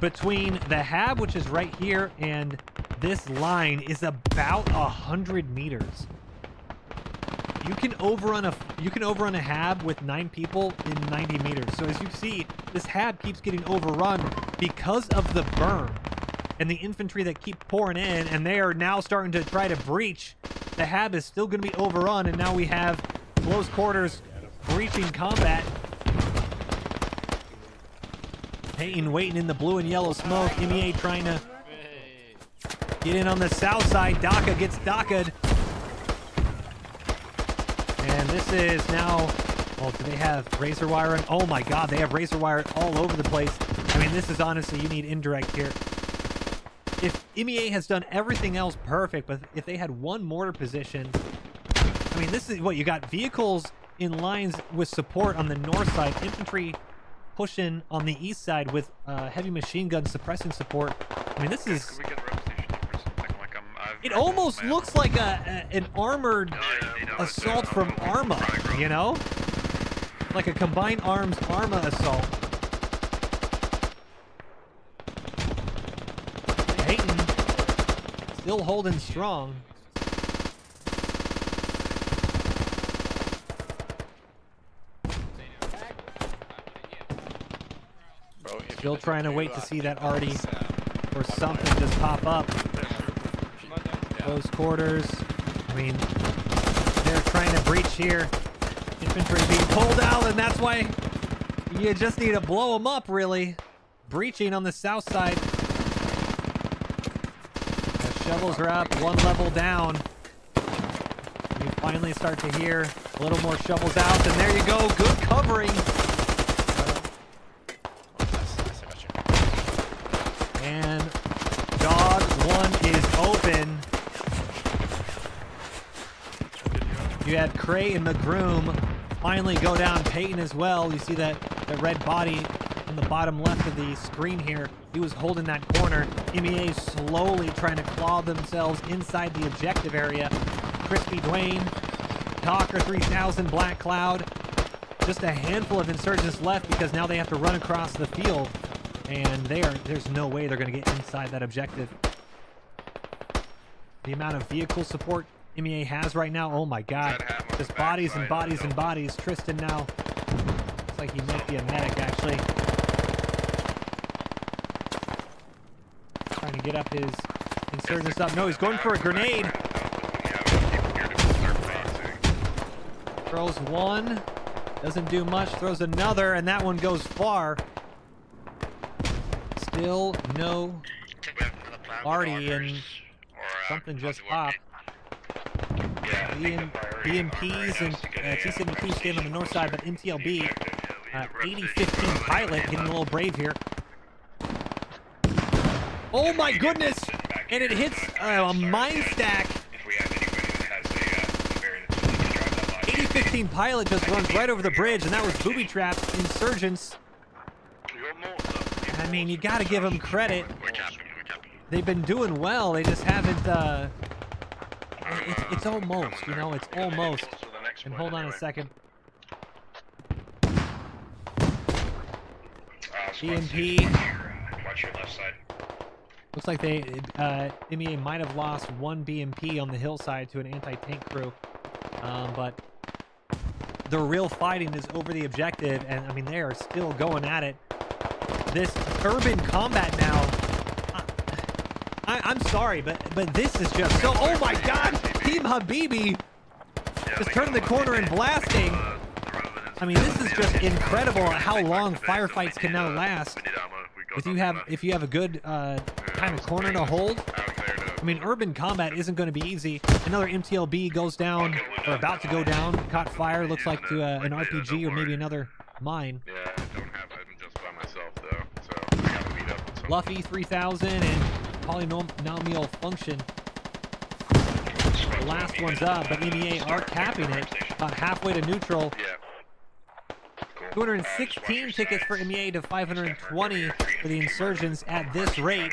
between the Hab, which is right here, and this line is about 100 meters. You can overrun a Hab with 9 people in 90 meters. So as you see, this Hab keeps getting overrun because of the berm and the infantry that keep pouring in, and they are now starting to try to breach. The Hab is still going to be overrun, and now we have close quarters, breaching combat. Payton waiting in the blue and yellow smoke. MEA trying to get in on the south side. Daka gets Daka'd. And this is now, well, do they have razor wire? Oh my God, they have razor wire all over the place. I mean, this is honestly, you need indirect here. If MEA has done everything else perfect, but if they had one mortar position, I mean, this is what you got. Vehicles in lines with support on the north side, infantry pushing on the east side with heavy machine gun suppressing support. I mean, this is. It almost looks like an armored assault from Arma, you know, like a combined arms Arma assault. Peyton still holding strong. Still trying to wait to see that Artie or something just pop up. Close quarters. I mean, they're trying to breach here. Infantry being pulled out, and that's why you just need to blow them up, really. Breaching on the south side. The shovels are up, one level down. You finally start to hear a little more shovels out, and there you go. Good covering. And dog one is open. You had Cray and McGroom finally go down. Peyton as well. You see that red body on the bottom left of the screen here. He was holding that corner. MEA slowly trying to claw themselves inside the objective area. Crispy Dwayne, Talker 3000, Black Cloud. Just a handful of insurgents left because now they have to run across the field. And there's no way they're going to get inside that objective. The amount of vehicle support MEA has right now, oh my God. Just bodies and bodies and bodies. Tristan now, looks like he might be a medic actually. Trying to get up his insurgents up. No, he's going for a grenade. Throws one, doesn't do much, throws another, and that one goes far. Still no Artie, and something just popped. BMPs and T-72 staying on the north side, but MTLB 80-15 pilot getting a little brave here. Oh my goodness! And it hits a mine stack. 8015 pilot just runs right over the bridge, and that was booby trapped insurgents. I mean, you gotta give them credit. They've been doing well. They just haven't. It's almost, you know, it's almost. And hold on a second. EMP. Watch your left side. Looks like they, MEA might have lost one BMP on the hillside to an anti-tank crew, but the real fighting is over the objective, and I mean, they are still going at it. This urban combat now, I'm sorry, but this is just so, oh my god, Team Habibi just turning the corner and blasting. I mean, this is just incredible how long firefights can now last. If you have a good kind of corner to hold. I mean, urban combat isn't going to be easy. Another MTLB goes down, or about to go down. Caught fire, looks like to an RPG or maybe another mine. Yeah, I don't have them just by myself though, so I gotta meet up with something. Luffy 3000 and polynomial function. The last one's up, but MEA are capping it about halfway to neutral. 216 tickets for MEA to 520 for the insurgents at this rate.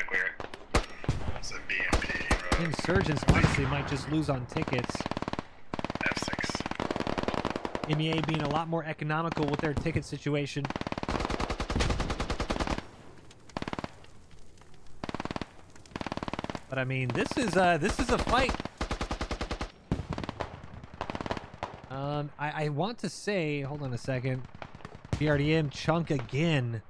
Insurgents honestly might just lose on tickets. MEA being a lot more economical with their ticket situation. But I mean, this is a fight. I want to say, hold on a second. BRDM Chunk again.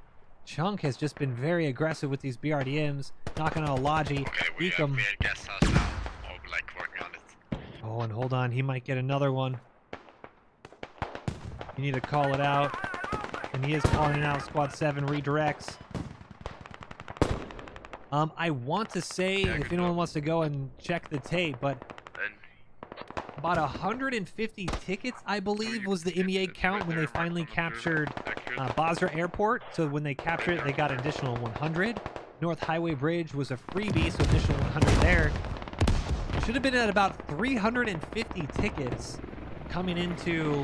Chunk has just been very aggressive with these BRDMs, knocking on a Logi. Okay, we have guest house now. Oh, like working on it. Oh, and hold on, he might get another one. You need to call it out, and he is calling it out. Squad 7 redirects. I want to say, yeah, if anyone wants to go and check the tape, but about 150 tickets, I believe, was the MEA count when they finally captured Basra Airport. So when they captured it, they got an additional 100. North Highway Bridge was a freebie, so additional 100 there. Should have been at about 350 tickets coming into...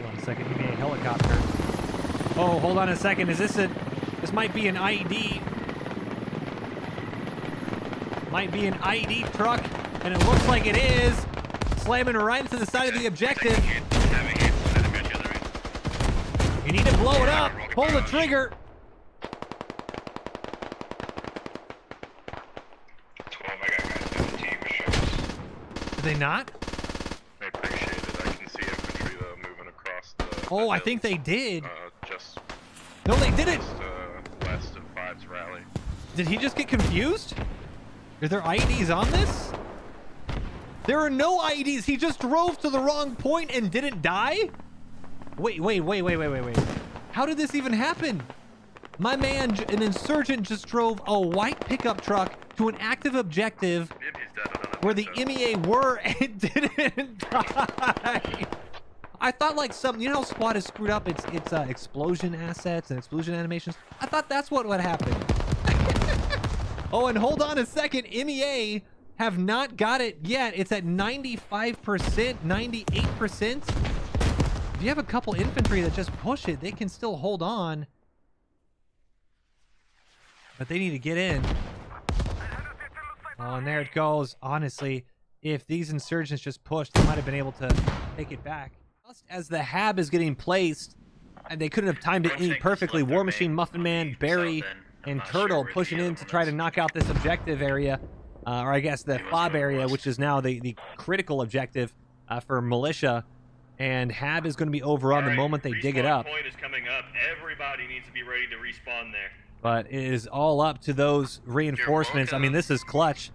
Hold on a second, MEA helicopter. Oh, hold on a second. Is this a... This might be an IED. Might be an IED truck, and it looks like it is. Slamming right into the side of the objective. You need to blow it up. Pull the trigger. Did they not? I appreciate it. I can see infantry though moving across the. Oh, I think they did. Just. No, they didn't. West of Five's rally. Did he just get confused? Are there IEDs on this? There are no IEDs. He just drove to the wrong point and didn't die? Wait. How did this even happen? My man, an insurgent, just drove a white pickup truck to an active objective where the MEA were and didn't die. I thought like some, you know, Squad has screwed up its explosion assets and explosion animations. I thought that's what would happen. Oh, and hold on a second, MEA have not got it yet. It's at 95%, 98%. If you have a couple infantry that just push it, they can still hold on. But they need to get in. Oh, and there it goes. Honestly, if these insurgents just pushed, they might have been able to take it back. Just as the hab is getting placed, and they couldn't have timed it any perfectly. War Machine, Muffin Man, Barry, and Turtle pushing in to try to knock out this objective area. Or I guess the FOB area, which is now the critical objective for militia. And Hab is going to be overrun the moment they dig it up. Point is coming up. Everybody needs to be ready to respawn there. But it is all up to those reinforcements. I mean, this is clutch.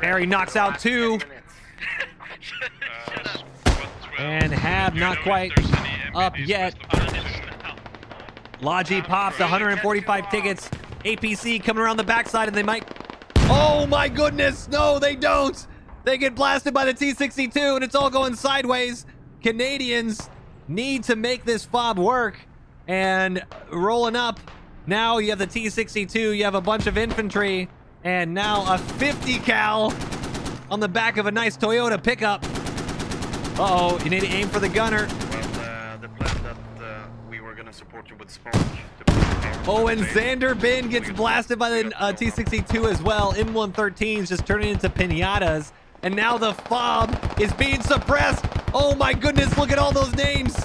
Barry knocks out two. And Hab not quite up yet. Logi pops 145 tickets. APC coming around the backside, and they might... Oh my goodness! No, they don't! They get blasted by the T-62, and it's all going sideways. Canadians need to make this FOB work, and rolling up Now you have the T-62, you have a bunch of infantry, and now a 50 cal on the back of a nice Toyota pickup. Uh-oh, you need to aim for the gunner. Well, the plan that we were going to support you with smoke. Oh, and Xander Bin gets blasted by the T-62 as well. M113s just turning into pinatas. And now the FOB is being suppressed. Oh my goodness, look at all those names.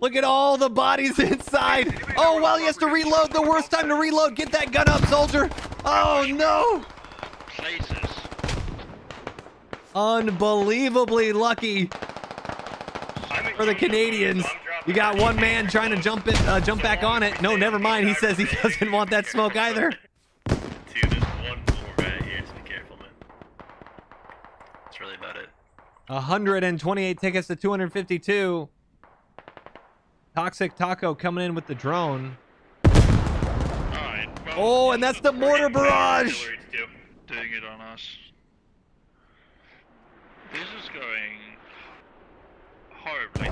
Look at all the bodies inside. Oh, well, he has to reload. The worst time to reload. Get that gun up, soldier. Oh, no. Unbelievably lucky for the Canadians. You got one man trying to jump back on it. No, never mind. He says he doesn't want that smoke either. That's really about it. 128 tickets to 252. Toxic Taco coming in with the drone. Right, well, oh, and that's the mortar barrage. Doing it on us. This is going horribly.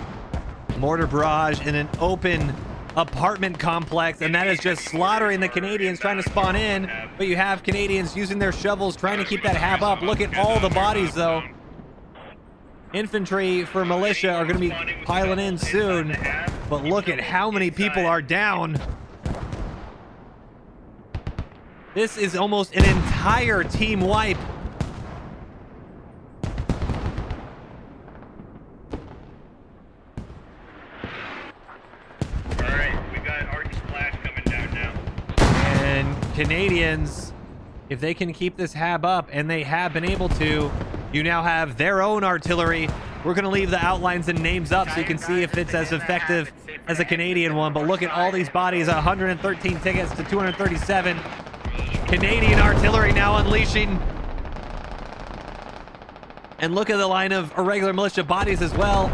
Mortar barrage in an open apartment complex, and that is just slaughtering the Canadians trying to spawn in, but you have Canadians using their shovels trying to keep that hab up. Look at all the bodies though. Infantry for militia are going to be piling in soon, but look at how many people are down. This is almost an entire team wipe. Canadians, if they can keep this hab up, and they have been able to, you now have their own artillery. We're going to leave the outlines and names up so you can see if it's as effective as a Canadian one, but look at all these bodies. 113 tickets to 237. Canadian artillery now unleashing. And look at the line of irregular militia bodies as well.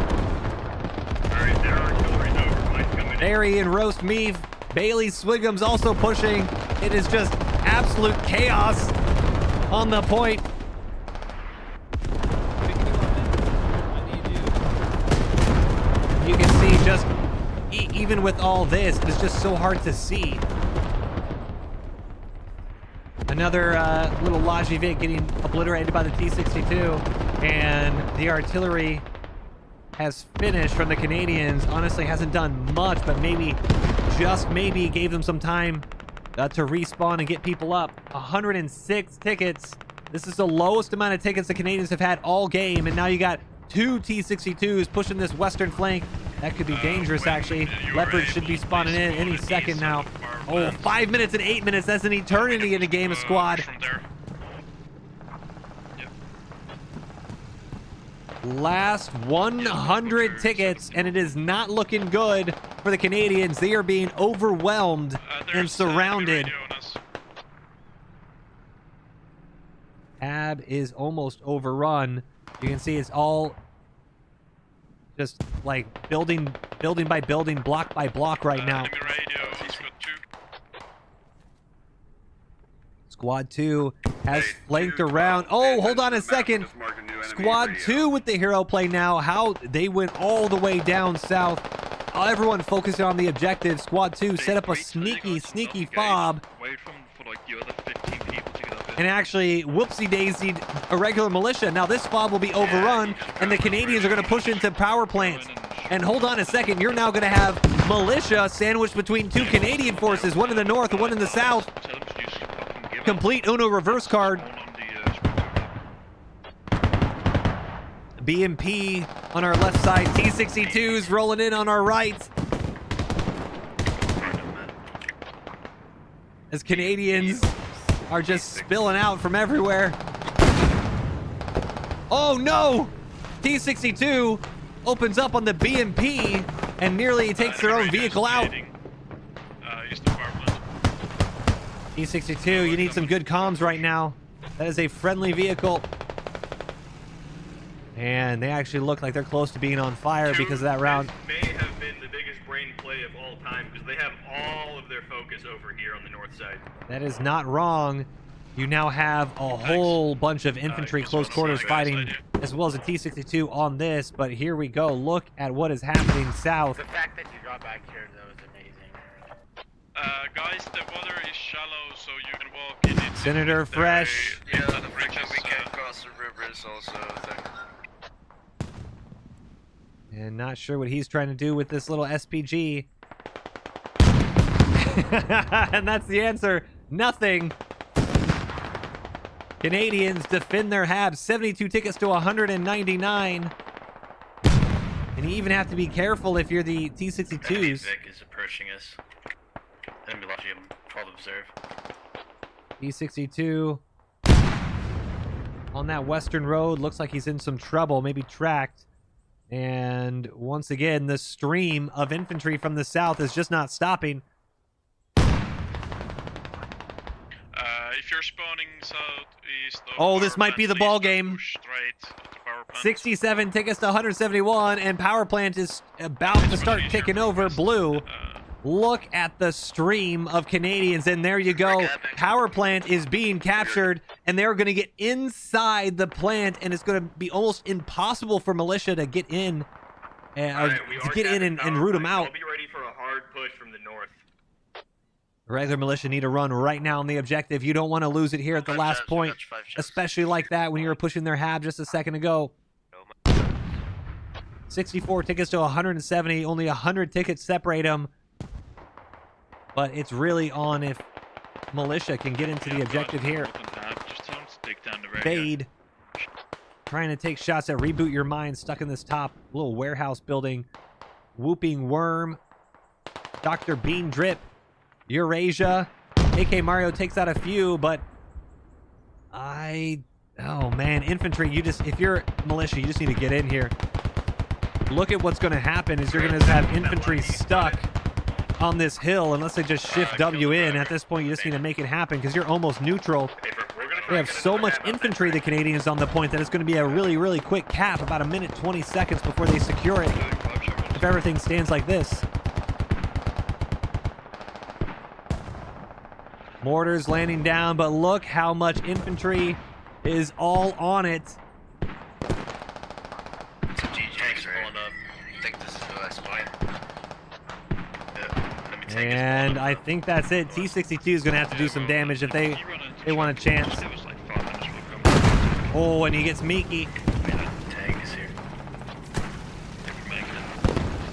Barry and Roast Meave. Bailey Swigham's also pushing. It is just absolute chaos on the point. You can see just, even with all this, it's just so hard to see. Another little Lajivik getting obliterated by the T-62, and the artillery has finished from the Canadians. Honestly, hasn't done much, but maybe, just maybe, gave them some time to respawn and get people up. 106 tickets. This is the lowest amount of tickets the Canadians have had all game, and now you got two T-62s pushing this western flank. That could be dangerous, actually. Leopard should be spawning in any second now. Oh, 5 minutes and 8 minutes. That's an eternity in a game of Squad. Last 100 tickets, and it is not looking good for the Canadians. They are being overwhelmed and surrounded. Hab is almost overrun. You can see it's all just like building by building, block by block right now. Squad 2 has flanked around. Oh, hold on a second. Squad 2 with the hero play now. How they went all the way down south. Everyone focusing on the objective. Squad 2 set up a sneaky FOB. And actually, whoopsie-daisied irregular militia. Now this FOB will be overrun, and the Canadians are going to push into power plants. And hold on a second. You're now going to have militia sandwiched between two Canadian forces. One in the north, one in the south. Complete Uno reverse card. BMP on our left side. T-62s rolling in on our right. As Canadians are just spilling out from everywhere. Oh no! T-62 opens up on the BMP and nearly takes their own vehicle out. E62, you need some good comms right now. That is a friendly vehicle. And they actually look like they're close to being on fire because of that round. This may have been the biggest brain play of all time because they have all of their focus over here on the north side. That is not wrong. You now have a whole bunch of infantry close quarters fighting as well as a T-62 on this. But here we go. Look at what is happening south. The fact that you got back here, though, is amazing. guys, the water is shallow, so you can walk in it. Senator Fresh. Yeah, the bridge we can cross the river is also a thing. And not sure what he's trying to do with this little SPG. And that's the answer. Nothing. Canadians defend their Habs. 72 tickets to 199. And you even have to be careful if you're the T-62s. Vic is approaching us. Enemy logic, 12 observe. T-62 on that western road. Looks like he's in some trouble, maybe tracked. And once again, the stream of infantry from the south is just not stopping. If you're spawning southeast... Oh, this might be the ball game. 67 tickets to 171, and power plant is about to start kicking over blue. Look at the stream of Canadians, and there you go. Power plant is being captured, and they're going to get inside the plant, and it's going to be almost impossible for militia to get in, and root them out. We'll be ready for a hard push from the north. Regular militia need to run right now on the objective. You don't want to lose it here at the last point, especially like that when you were pushing their Hab just a second ago. 64 tickets to 170. Only 100 tickets separate them. But it's really on if militia can get into the objective here. Fade. Trying to take shots at Reboot Your Mind, stuck in this top little warehouse building. Whooping Worm. Dr. Bean Drip. Eurasia, AK Mario takes out a few, but oh man, infantry, you just, if you're militia, you just need to get in here. Look at what's going to happen is you're going to have infantry stuck on this hill unless they just shift W in. At this point, you just need to make it happen because you're almost neutral. They have so much infantry, the Canadians, on the point that it's going to be a really, really quick cap, about 1 minute, 20 seconds before they secure it if everything stands like this. Mortars landing down, but look how much infantry is all on it. And I think that's it. T-62 is going to have to do some damage if they want a chance. Oh, and he gets Miki.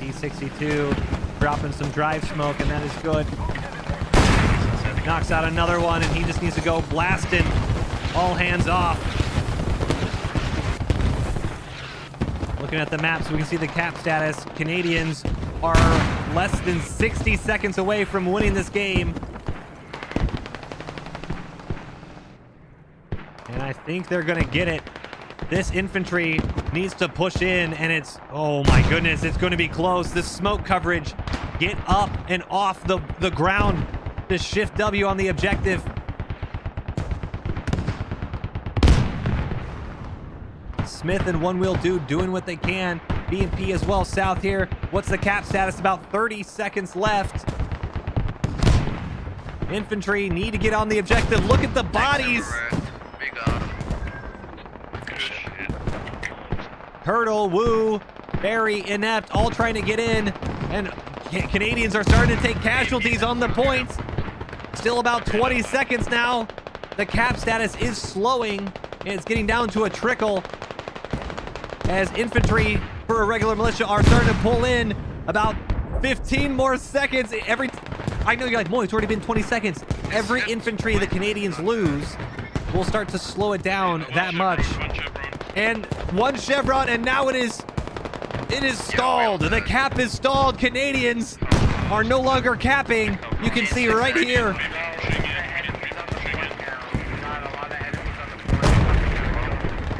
T-62 dropping some drive smoke, and that is good. Knocks out another one, and he just needs to go blasting. All hands off. Looking at the map, so we can see the cap status. Canadians are less than 60 seconds away from winning this game. And I think they're going to get it. This infantry needs to push in, and it's... Oh, my goodness. It's going to be close. This smoke coverage. Get up and off the ground. To shift W on the objective. Smith and One Wheel Dude doing what they can. B&P as well south here. What's the cap status? About 30 seconds left. Infantry need to get on the objective. Look at the bodies. Hurdle, Woo, Barry, Inept, all trying to get in. And Canadians are starting to take casualties on the points. Still about 20 seconds now. The cap status is slowing, and it's getting down to a trickle as infantry for irregular militia are starting to pull in. About 15 more seconds. I know you're like, boy, it's already been 20 seconds. Every infantry the Canadians lose will start to slow it down that much. And one chevron, and now it is stalled. The cap is stalled. Canadians are no longer capping. You can see right here.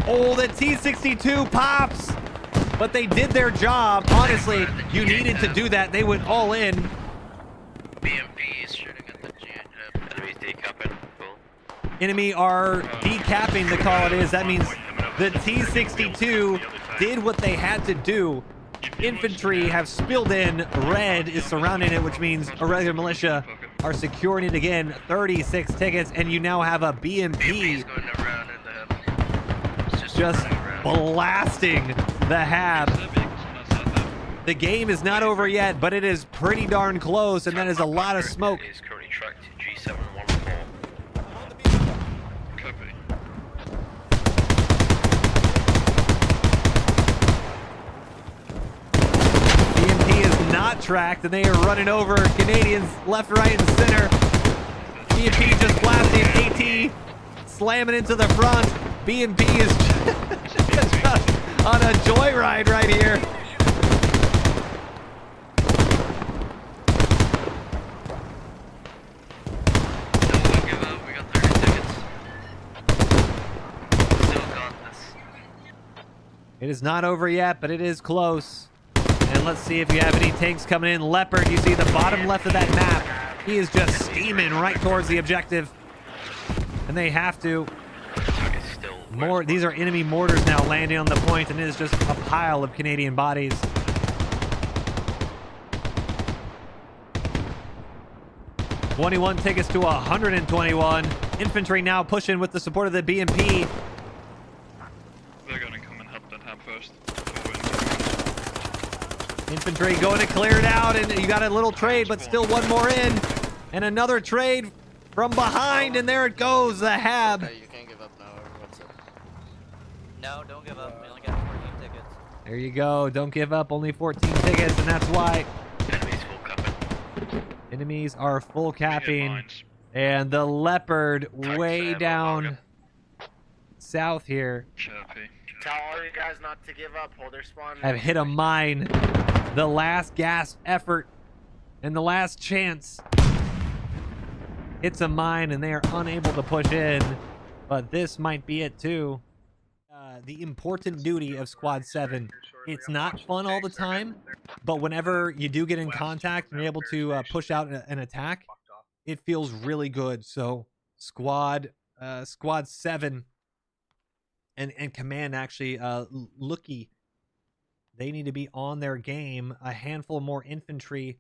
Oh, the T-62 pops, but they did their job. Honestly, you needed to do that. They went all in. BMP is shooting at the enemy decapping. Enemy are decapping, the call it is. That means the T-62 did what they had to do. Infantry have spilled in. Red is surrounding it, which means irregular militia are securing it again. 36 tickets, and you now have a BMP just blasting the Hab. The game is not over yet, but it is pretty darn close, and that is a lot of smoke contract G714. Copy. EMP is not tracked, and they are running over Canadians left, right, and center. EMP just blasting AT, slamming into the front. B&B is just on a joyride right here. It is not over yet, but it is close. And let's see if you have any tanks coming in. Leopard, you see the bottom left of that map. He is just steaming right towards the objective. And they have to. More, these are enemy mortars now landing on the point, and it is just a pile of Canadian bodies. .21 take us to 121. Infantry now pushing with the support of the BMP. They're going to come and help that hub first. Infantry going to clear it out, and you got a little trade, but still one more in. And another trade from behind, and there it goes, the Hab. Okay, you can't give up now. What's up? No, don't give up. We only got 14 tickets. There you go. Don't give up. Only 14 tickets, and that's why. Enemies full capping. Enemies are full capping. And the Leopard way down south here. Chirpy. Tell all you guys not to give up. Hold their spawn. I've hit a mine. The last gasp effort and the last chance. Hits a mine and they are unable to push in, but this might be it too. The important duty of Squad 7. It's not fun all the time, but whenever you do get in contact and you're able to push out an attack, it feels really good. So Squad 7 and Command actually, Lookie, they need to be on their game. A handful more infantry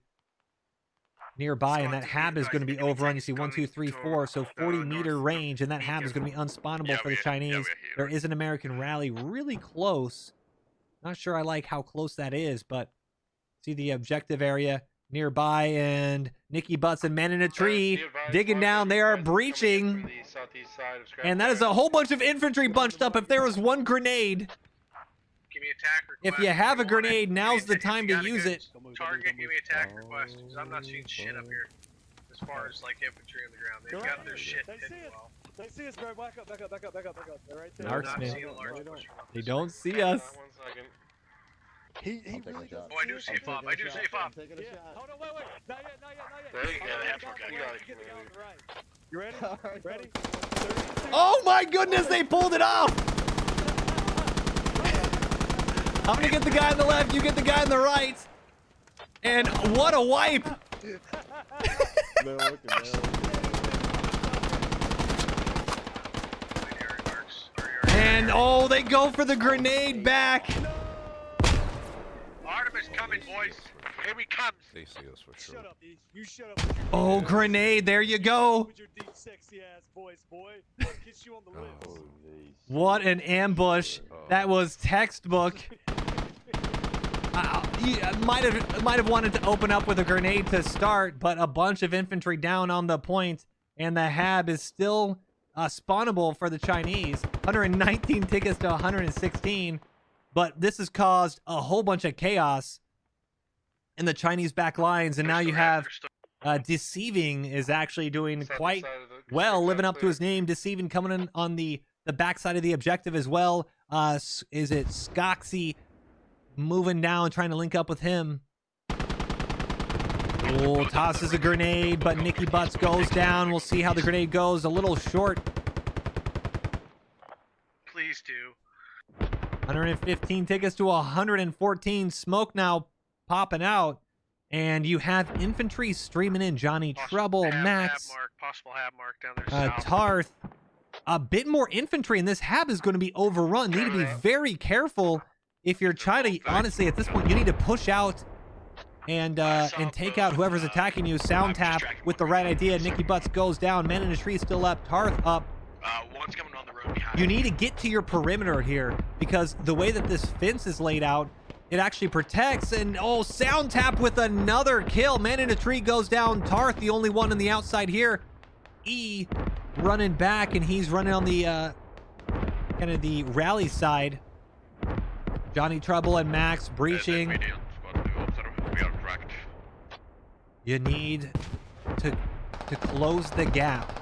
nearby, and that Hab is going to be overrun. You see 1, 2, 3, 4, so 40-meter range, and that Hab is going to be unspawnable for the Chinese. There is an American rally really close. Not sure I like how close that is, but see the objective area nearby, and Nikki Butts and men in a tree digging down. They are breaching, and that is a whole bunch of infantry bunched up. If there was one grenade, if you have a grenade, now's the time to use it. Target, give me attack request, because I'm not seeing shit up here. As far as like infantry on the ground, they've got their shit hidden well. They see us, bro. Back up, back up, back up, back up, back up. They're right there. They don't see us. He really does. Oh, I do see Bob. I do see Bob. Hold on, wait, wait. Not yet, not yet, not yet. There you go. You ready? Ready? Oh my goodness, they pulled it off! I'm gonna get the guy on the left, you get the guy on the right. And what a wipe! And oh, they go for the grenade back. Artemis coming, boys. Here he comes. They see us for sure. Shut up, you shut up. Oh, grenade! There you go. With your deep, sexy ass voice, boy. Kiss you on the lips. What an ambush! That was textbook. He might have wanted to open up with a grenade to start, but a bunch of infantry down on the point, and the Hab is still spawnable for the Chinese. 119 tickets to 116, but this has caused a whole bunch of chaos in the Chinese back lines, and now you have Deceiving is actually doing quite well, living up to his name. Deceiving coming in on the backside of the objective as well. Is it Skoxy? Moving down, trying to link up with him. Oh, tosses a grenade, but Nikki Butts goes down. We'll see how the grenade goes. A little short. Please do. 115 tickets to 114. Smoke now popping out. And you have infantry streaming in. Johnny Trouble, Max. Possible Hab mark down there. Tarth. A bit more infantry, and this Hab is going to be overrun. You need to be very careful. If you're trying to, honestly, at this point, you need to push out and take out whoever's attacking you. Sound tap with the right idea. Nikki Butts goes down. Man in a tree still up. Tarth up. One's coming on the road behind. You need to get to your perimeter here because the way that this fence is laid out, It actually protects, and oh, Sound Tap with another kill. Man in a tree goes down. Tarth, the only one on the outside here. E running back, and he's running on the kind of the rally side. Johnny Trouble and Max breaching. You need to close the gap.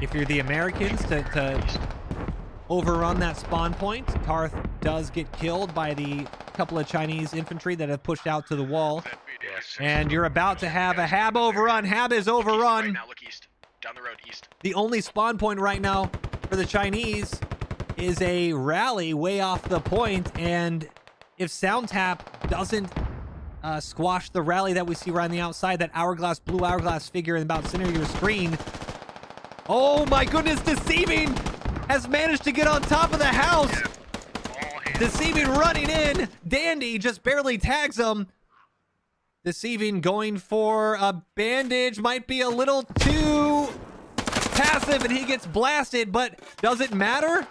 If you're the Americans, to overrun that spawn point. Tarth does get killed by the couple of Chinese infantry that have pushed out to the wall. And you're about to have a Hab overrun. Hab is overrun. Right now, look east. Down the road, east. The only spawn point right now for the Chinese is a rally way off the point, and if Sound Tap doesn't squash the rally that we see right on the outside, that hourglass, blue hourglass figure in about center of your screen. Oh my goodness, Deceiving has managed to get on top of the house. Deceiving running in. Dandy just barely tags him. Deceiving going for a bandage, might be a little too passive, and he gets blasted, but does it matter?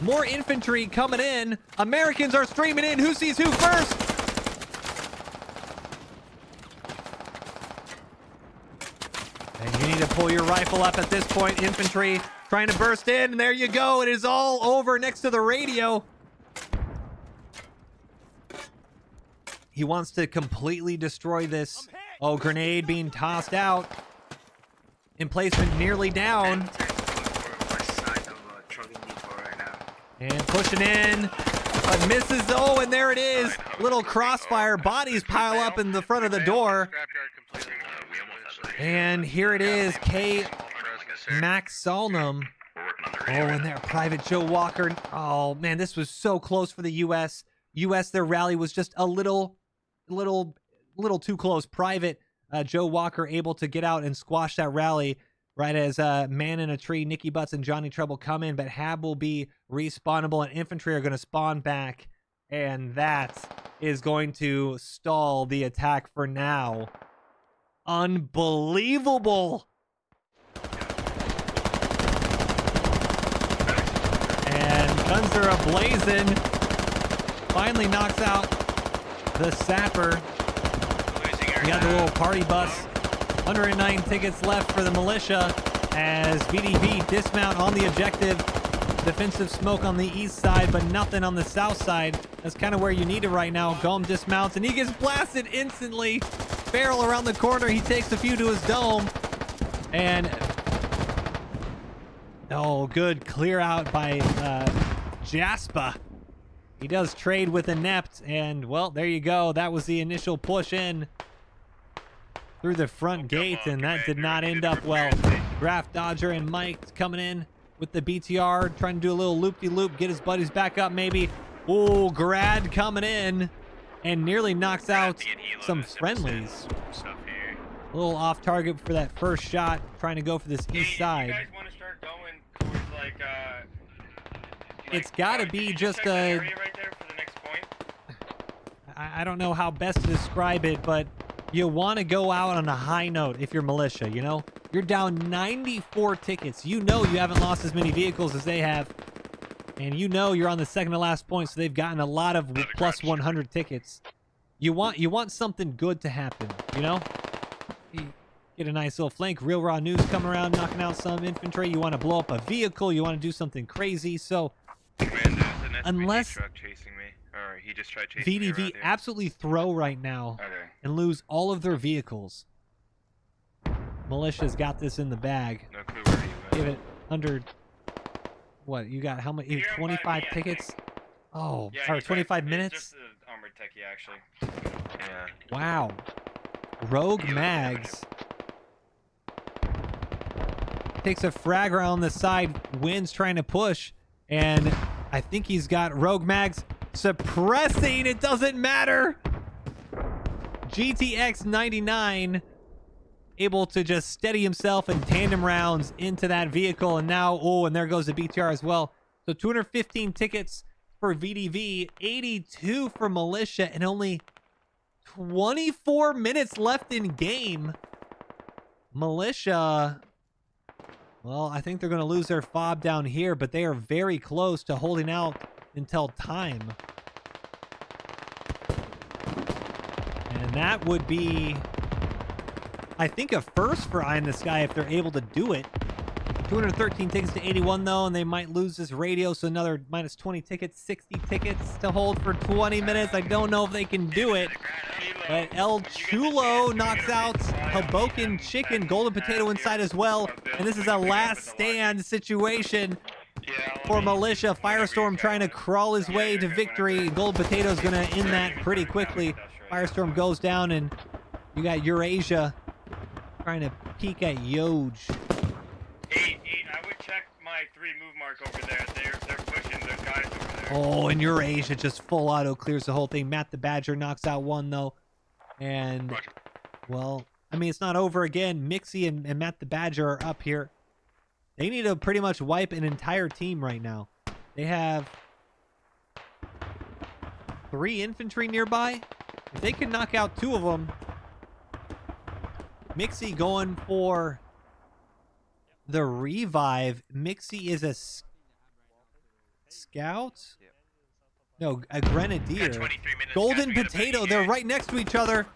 More infantry coming in. Americans are streaming in. Who sees who first? And you need to pull your rifle up at this point. Infantry trying to burst in. And there you go. It is all over next to the radio. He wants to completely destroy this. Oh, grenade being tossed out. Emplacement nearly down. And pushing in, but misses. Oh, and there it is. Little crossfire. Bodies pile up in the front of the door. And here it is, K. Max Solnum. Oh, and there, Private Joe Walker. Oh man, this was so close for the U.S. Their rally was just a little too close. Private Joe Walker able to get out and squash that rally. Right as Man in a Tree, Nikki Butts, and Johnny Trouble come in, but Hab will be respawnable, and infantry are going to spawn back, and that is going to stall the attack for now. Unbelievable! And guns are ablazing. Finally knocks out the Sapper. We got the little party bus. 109 tickets left for the militia as BDB dismount on the objective. Defensive smoke on the east side, but nothing on the south side. That's kind of where you need it right now. Gohm dismounts, and he gets blasted instantly. Barrel around the corner. He takes a few to his dome. And... oh, good clear out by Jaspa. He does trade with Inept, and, well, there you go. That was the initial push in through the front gate, and that did not end up well. Draft Dodger and Mike coming in with the BTR, trying to do a little loop-de-loop, get his buddies back up maybe. Oh, Grad coming in and nearly knocks out some friendlies. A little off target for that first shot, trying to go for this east side. You guys want to start going towards it's got to be just a... I don't know how best to describe it, but you want to go out on a high note if you're militia, you know? You're down 94 tickets. You know you haven't lost as many vehicles as they have. And you know you're on the second to last point, so they've gotten a lot of plus 100 tickets. You want something good to happen, you know? You get a nice little flank. Real Raw News come around, knocking out some infantry. You want to blow up a vehicle. You want to do something crazy. So, unless... or he just tried chasing VDV absolutely throw right now and lose all of their vehicles. Militia's got this in the bag. No clue where he went. Give it under what? You got how much? 25 tickets? Oh, yeah, sorry, 25 minutes? Just the armored techie, actually. Yeah. Wow. Rogue Mags takes a frag around the side. Wynn's trying to push, and I think he's got Rogue Mags suppressing. It doesn't matter. GTX 99 able to just steady himself in tandem rounds into that vehicle, and now oh, and there goes the BTR as well. So 215 tickets for VDV, 82 for militia, and only 24 minutes left in game. Militia, well, I think they're going to lose their fob down here, but they are very close to holding out until time. And that would be, I think, a first for Eye in the Sky if they're able to do it. 213 tickets to 81, though, and they might lose this radio, so another minus 20 tickets, 60 tickets to hold for 20 minutes. I don't know if they can do it, but El Chulo knocks out Hoboken Chicken, Golden Potato inside as well, and this is a last stand situation for Militia. Firestorm trying to crawl his way to victory. Golden Potato's going to end that pretty quickly. Firestorm goes down, and you got Eurasia trying to peek at Yoj. Eight. I would check my 3 move mark over there. They're pushing their guys over there. Oh, and Eurasia just full auto clears the whole thing. Matt the Badger knocks out 1, though. And, Roger. Well, I mean, it's not over again. Mixie and Matt the Badger are up here. They need to pretty much wipe an entire team right now. They have 3 infantry nearby. If they can knock out 2 of them, Mixie going for the revive. Mixie is a scout? No, a grenadier. Golden Potato, they're right next to each other.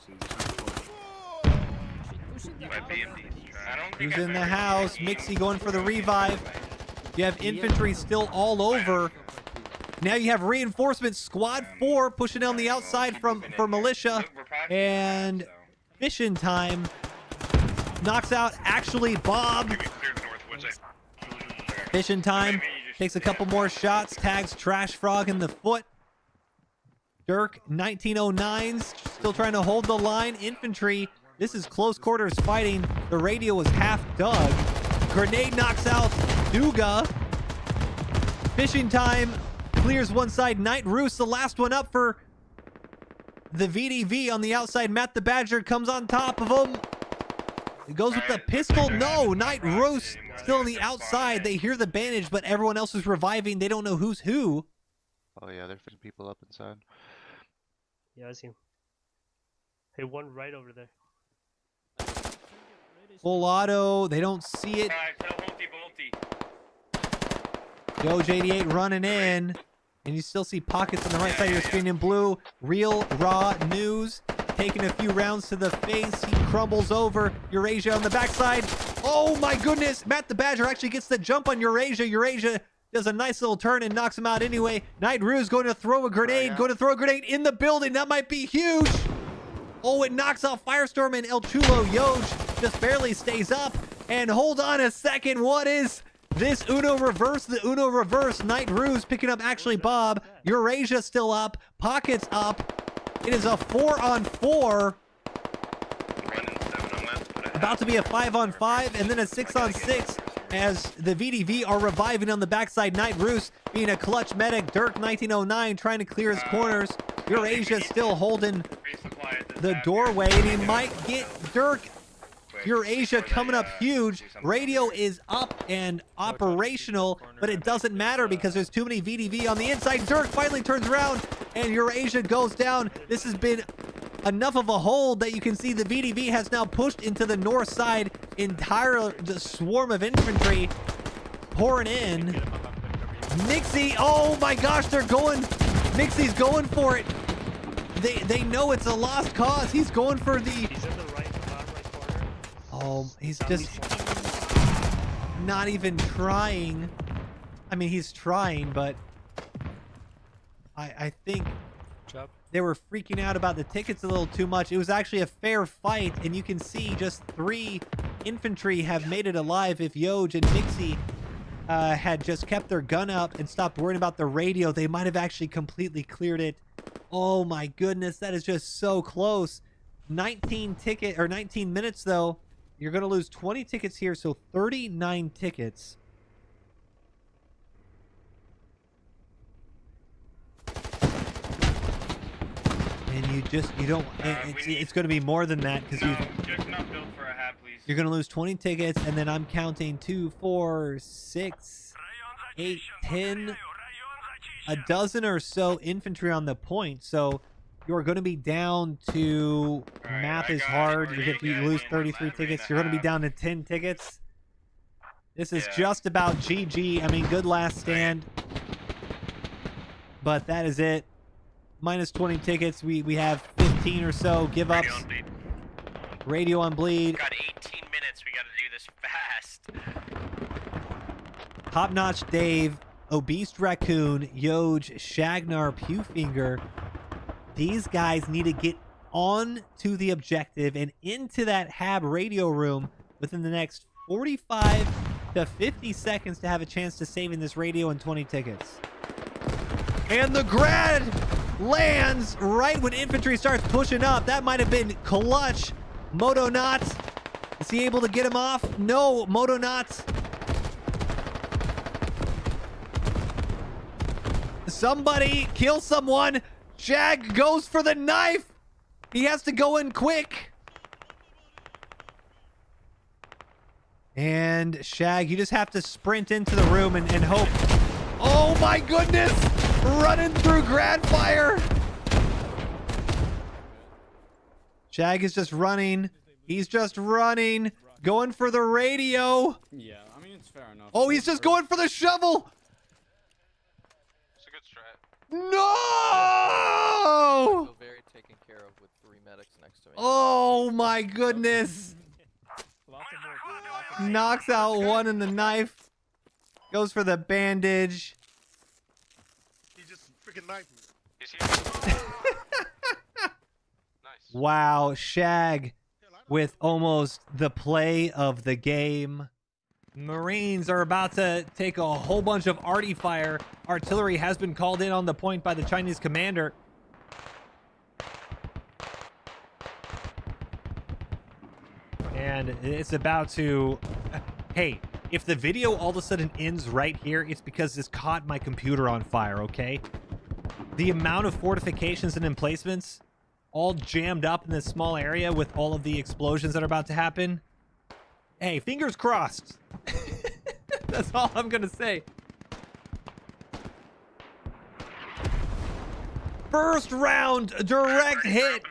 Who's in the house? Mixie going for the revive. You have infantry still all over. Now you have reinforcements. Squad 4 pushing down the outside for Militia. And Fission Time knocks out actually Bob. Fission Time takes a couple more shots. Tags Trash Frog in the foot. Dirk 1909's still trying to hold the line. Infantry. This is close quarters fighting. The radio was half dug. Grenade knocks out Duga. Fission Time clears one side. Night Roost, the last one up for the VDV on the outside. Matt the Badger comes on top of him. It goes with the pistol. No, Night Roost still on the outside. They hear the bandage, but everyone else is reviving. They don't know who's who. Oh, yeah, they're putting people up inside. Yeah, I see him. Hey, one right over there. Full auto, they don't see it. Doge 88 running in, and you still see pockets on the right side of your screen in blue. Real Raw News taking a few rounds to the face. He crumbles over. Eurasia on the backside. Oh my goodness, Matt the Badger actually gets the jump on Eurasia. Eurasia does a nice little turn and knocks him out anyway. Night Rue's going to throw a grenade, in the building. That might be huge. Oh, it knocks off Firestorm and El Chulo. Yoj just barely stays up. And hold on a second. What is this Uno reverse? The Uno reverse. Night Ruse picking up actually Bob. Eurasia still up. Pockets up. It is a 4-on-4. About to be a 5-on-5 and then a 6-on-6 as the VDV are reviving on the backside. Night Ruse being a clutch medic. Dirk 1909 trying to clear his corners. Eurasia still holding the doorway, and he might get Dirk. Eurasia coming up huge. Radio is up and operational, but it doesn't matter because there's too many VDV on the inside. Dirk finally turns around, and Eurasia goes down. This has been enough of a hold that you can see the VDV has now pushed into the north side. Entire the swarm of infantry pouring in. Mixie, oh my gosh, they're going. Mixie's going for it. They know it's a lost cause. He's going for the... He's in the bottom right corner. Oh, he's just not even trying. I mean, he's trying, but I think they were freaking out about the tickets a little too much. It was actually a fair fight, and you can see just 3 infantry have made it alive. If Yoj and Mixie had just kept their gun up and stopped worrying about the radio, they might have actually completely cleared it. Oh my goodness, that is just so close. 19 minutes though. You're gonna lose 20 tickets here, so 39 tickets. And you don't. It's gonna be more than that because you're gonna lose 20 tickets, and then I'm counting 2, 4, 6, 8, 10. A dozen or so infantry on the point, so you're going to be down to, math is hard, if you lose 33 tickets, you're going to be down to 10 tickets. This is just about GG. I mean, good last stand. But that is it. Minus 20 tickets. We have 15 or so give ups. Radio on bleed. Radio on bleed. Got 18 minutes. We got to do this fast. Top Notch Dave, Obese Raccoon, Yoj, Shagnar, Pewfinger. These guys need to get on to the objective and into that HAB radio room within the next 45 to 50 seconds to have a chance to save in this radio and 20 tickets. And the grad lands right when infantry starts pushing up. That might have been clutch. Motonauts, is he able to get him off? No, Motonauts. Somebody kill someone. Jag goes for the knife. He has to go in quick. And Shag, you just have to sprint into the room and hope. Oh my goodness! Running through Grad Fire! Shag is just running. He's just running. Going for the radio. Yeah, I mean, it's fair enough. Oh, he's just going for the shovel! It's a good strat. No! Very taken care of with three medics next to me. Oh my goodness! Knocks out one in the knife. Goes for the bandage. He just freaking knifed me. Nice. Wow, Shag with almost the play of the game. Marines are about to take a whole bunch of arty fire. Artillery has been called in on the point by the Chinese commander. And it's about to... Hey, if the video all of a sudden ends right here, it's because this caught my computer on fire, okay? The amount of fortifications and emplacements all jammed up in this small area with all of the explosions that are about to happen. Hey, fingers crossed. That's all I'm going to say. First round direct hit.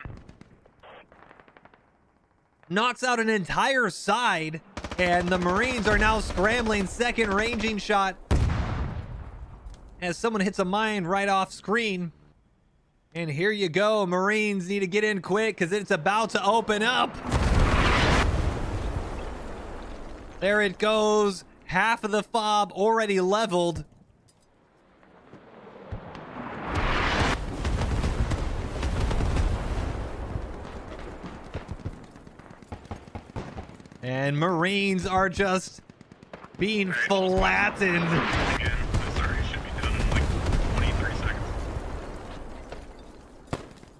Knocks out an entire side, and the Marines are now scrambling. Second ranging shot as someone hits a mine right off screen. And here you go. Marines need to get in quick because it's about to open up. There it goes. Half of the fob already leveled. And Marines are just being flattened.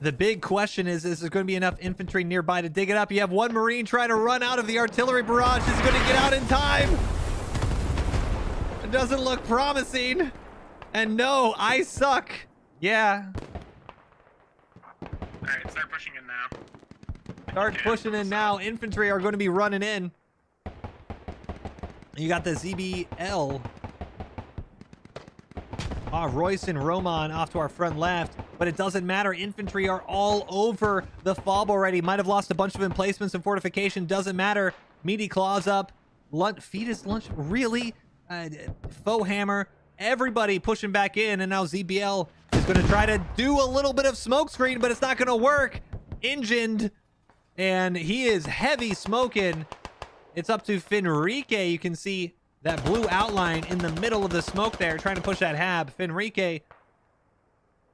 The big question is there going to be enough infantry nearby to dig it up? You have one Marine trying to run out of the artillery barrage. He's going to get out in time. It doesn't look promising. And no, I suck. Yeah. All right, start pushing in now. Start pushing in now. Infantry are going to be running in. You got the ZBL. Ah, Royce and Roman off to our front left. But it doesn't matter. Infantry are all over the fob already. Might have lost a bunch of emplacements and fortification. Doesn't matter. Meaty Claws up. Fetus Lunch. Really? Foe Hammer. Everybody pushing back in. And now ZBL is going to try to do a little bit of smoke screen, but it's not going to work. Engined. And he is heavy smoking. It's up to Finrique. You can see that blue outline in the middle of the smoke there, trying to push that HAB. Finrique,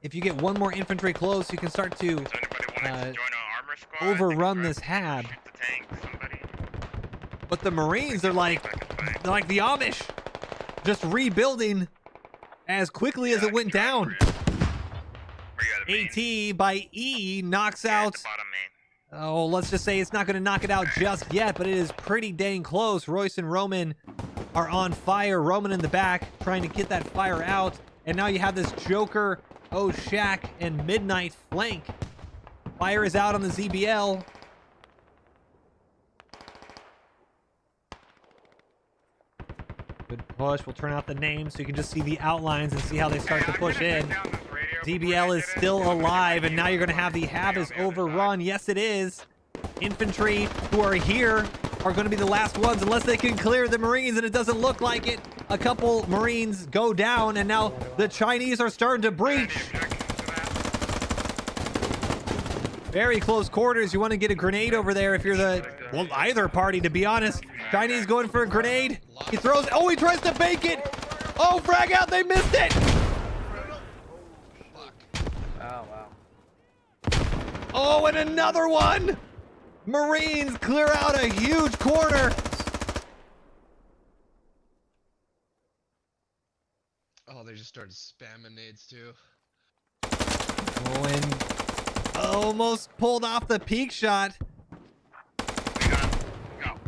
if you get one more infantry close, you can start to overrun this HAB. But the Marines are like the Amish, just rebuilding as quickly as it went down. AT by E knocks out... Oh, let's just say it's not going to knock it out just yet, but it is pretty dang close. Royce and Roman are on fire. Roman in the back trying to get that fire out. And now you have this Joker, O'Shack, and Midnight flank. Fire is out on the ZBL. Good push. We'll turn out the names so you can just see the outlines and see how they start to push in. ZBL is still alive, and now you're going to have the HAB is overrun. Yes, it is. Infantry who are here are going to be the last ones unless they can clear the Marines, and it doesn't look like it. A couple Marines go down, and now the Chinese are starting to breach. Very close quarters. You want to get a grenade over there if you're the, well, either party, to be honest. Chinese going for a grenade. He throws, oh, he tries to bake it. Oh, frag out, they missed it. Oh, wow. Oh, and another one. Marines clear out a huge corner. Oh, they just started spamming nades too. Going. Almost pulled off the peak shot.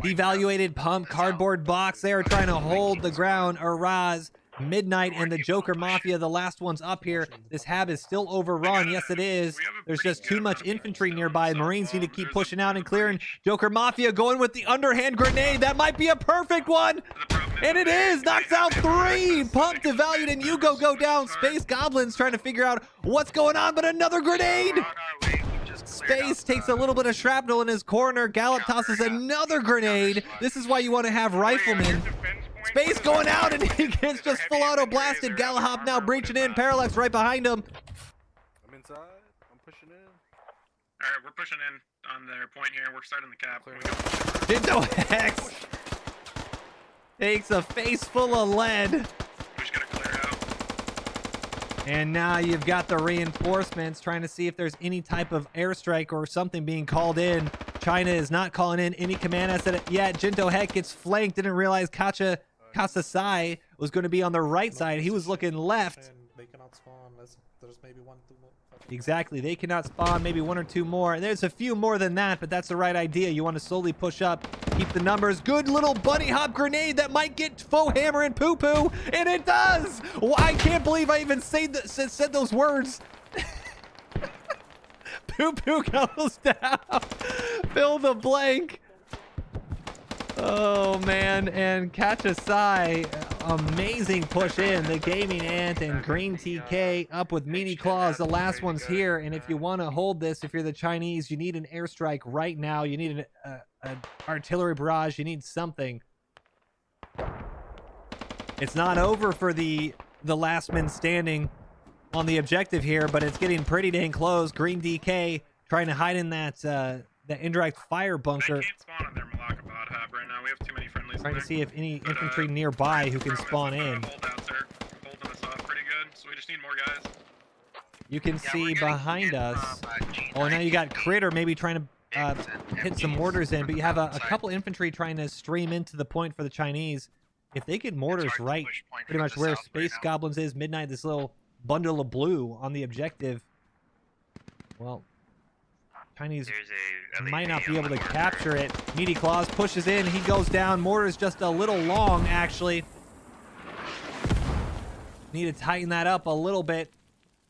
Devaluated pump, cardboard box. They are trying to hold the ground. Araz, Midnight, and the Joker Mafia, the last ones up here. This hab is still overrun. Yes, it is. There's just too much infantry nearby. Marines need to keep pushing out and clearing. Joker Mafia going with the underhand grenade. That might be a perfect one. And it is. Knocks out three. Pump devalued and Yugo go down. Space Goblins trying to figure out what's going on, but another grenade. Space takes a little bit of shrapnel in his corner. Gallop tosses another grenade. This is why you want to have riflemen. Space going out, and he gets just full auto blasted. Gallahop now breaching in. Parallax right behind him. I'm inside. I'm pushing in. All right, we're pushing in on their point here. We're starting the cap. Dinto Hex takes a face full of lead. We're just gonna clear out. And now you've got the reinforcements trying to see if there's any type of airstrike or something being called in. China is not calling in any command asset yet. Jinto Heck gets flanked. Didn't realize Kasasai was going to be on the right side. He was looking left. They cannot spawn. There's maybe one, two more. Exactly. They cannot spawn. Maybe one or two more. And there's a few more than that, but that's the right idea. You want to slowly push up, keep the numbers. Good little bunny hop grenade that might get Foe Hammer and Poo Poo, and it does. Well, I can't believe I even said those words. Poo Poo goes down. Fill the blank. Oh, man. And Kasasai, amazing push in. The Gaming Ant and Green TK up with Meanie Claws. The last one's here. And if you want to hold this, if you're the Chinese, you need an airstrike right now. You need an artillery barrage. You need something. It's not over for the last man standing on the objective here, but it's getting pretty dang close. Green DK trying to hide in that that indirect fire bunker. They can't spawn on their Malacca Bod Hub right now. We have too many friendlies. Trying to see if any infantry nearby who can spawn in. You can see behind us. Oh, now you got Critter maybe trying to hit some mortars in, but you have a couple infantry trying to stream into the point for the Chinese. If they get mortars right, pretty much where Space Goblins is, Midnight, this little bundle of blue on the objective. Well, Chinese might not be able to capture it. Meaty Claws pushes in. He goes down. Mortar's just a little long, actually. Need to tighten that up a little bit.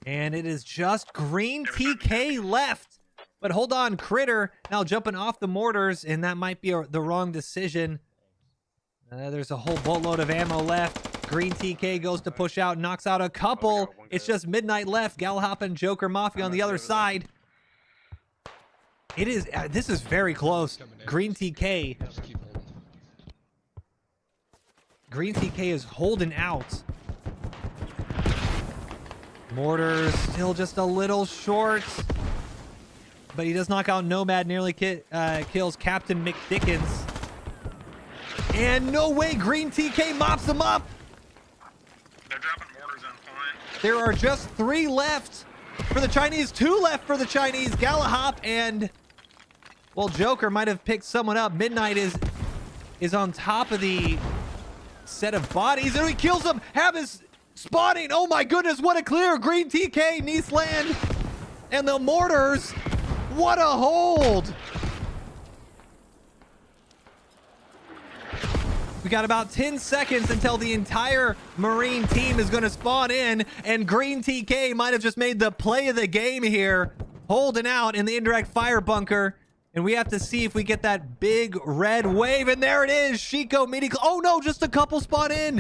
And it is just Green TK left. But hold on, Critter now jumping off the mortars, and that might be the wrong decision. There's a whole boatload of ammo left. Green TK goes to push out, knocks out a couple. It's just Midnight left. Gallahop and Joker Mafia on the other side. It is, this is very close. Green TK is holding out. Mortars still just a little short, but he does knock out Nomad, nearly kills Captain McDickens. And no way, Green TK mops them up. They're dropping mortars on point. There are just three left for the Chinese, two left for the Chinese. Gallahop and, well, Joker might have picked someone up. Midnight is on top of the set of bodies, and he kills them. Hab is spawning. Oh my goodness, what a clear. Green TK, Nice land, and the mortars. What a hold. We got about 10 seconds until the entire Marine team is going to spawn in, and Green TK might have just made the play of the game here, holding out in the indirect fire bunker. And we have to see if we get that big red wave, and there it is. Shiko, Meaty, oh no, just a couple spawn in.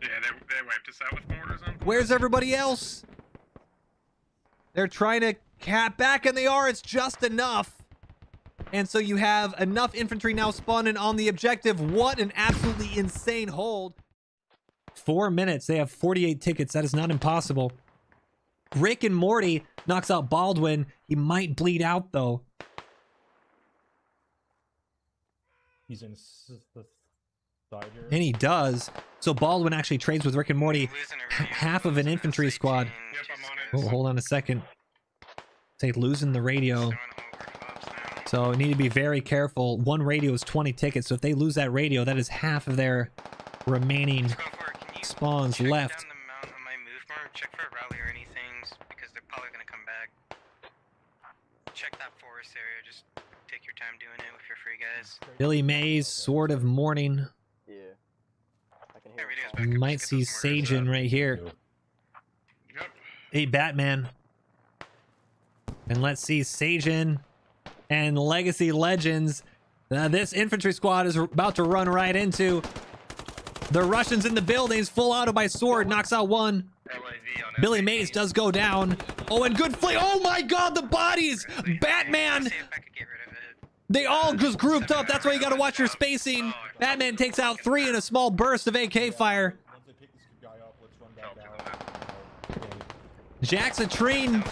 Yeah, they wiped us out with mortars on. Where's everybody else? They're trying to cap back, and they are. It's just enough. And so you have enough infantry now spawning on the objective. What an absolutely insane hold. 4 minutes. They have 48 tickets. That is not impossible. Rick and Morty knocks out Baldwin. He might bleed out, though. He's in the Tiger. And he does. So Baldwin actually trades with Rick and Morty half of an infantry squad. Oh, hold on a second. Say losing the radio. So need to be very careful. One radio is 20 tickets. So if they lose that radio, that is half of their remaining spawns left. Check for a rally or anything, because they're probably going to come back. Check that forest area. Just take your time doing it if you're free, guys. Billy Mays, Sword of Mourning. Yeah. I can hear you. Might see Sajin right here. Yep. Hey, Batman. And let's see Sajin and Legacy Legends. This infantry squad is about to run right into the Russians in the buildings. Full auto by Sword. Knocks out one. Billy Mays does go down. Oh, and good flick. Oh my god, the bodies! Batman! They all just grouped up. That's why you gotta watch your spacing. Batman takes out 3 in a small burst of AK fire. Jacksatrine.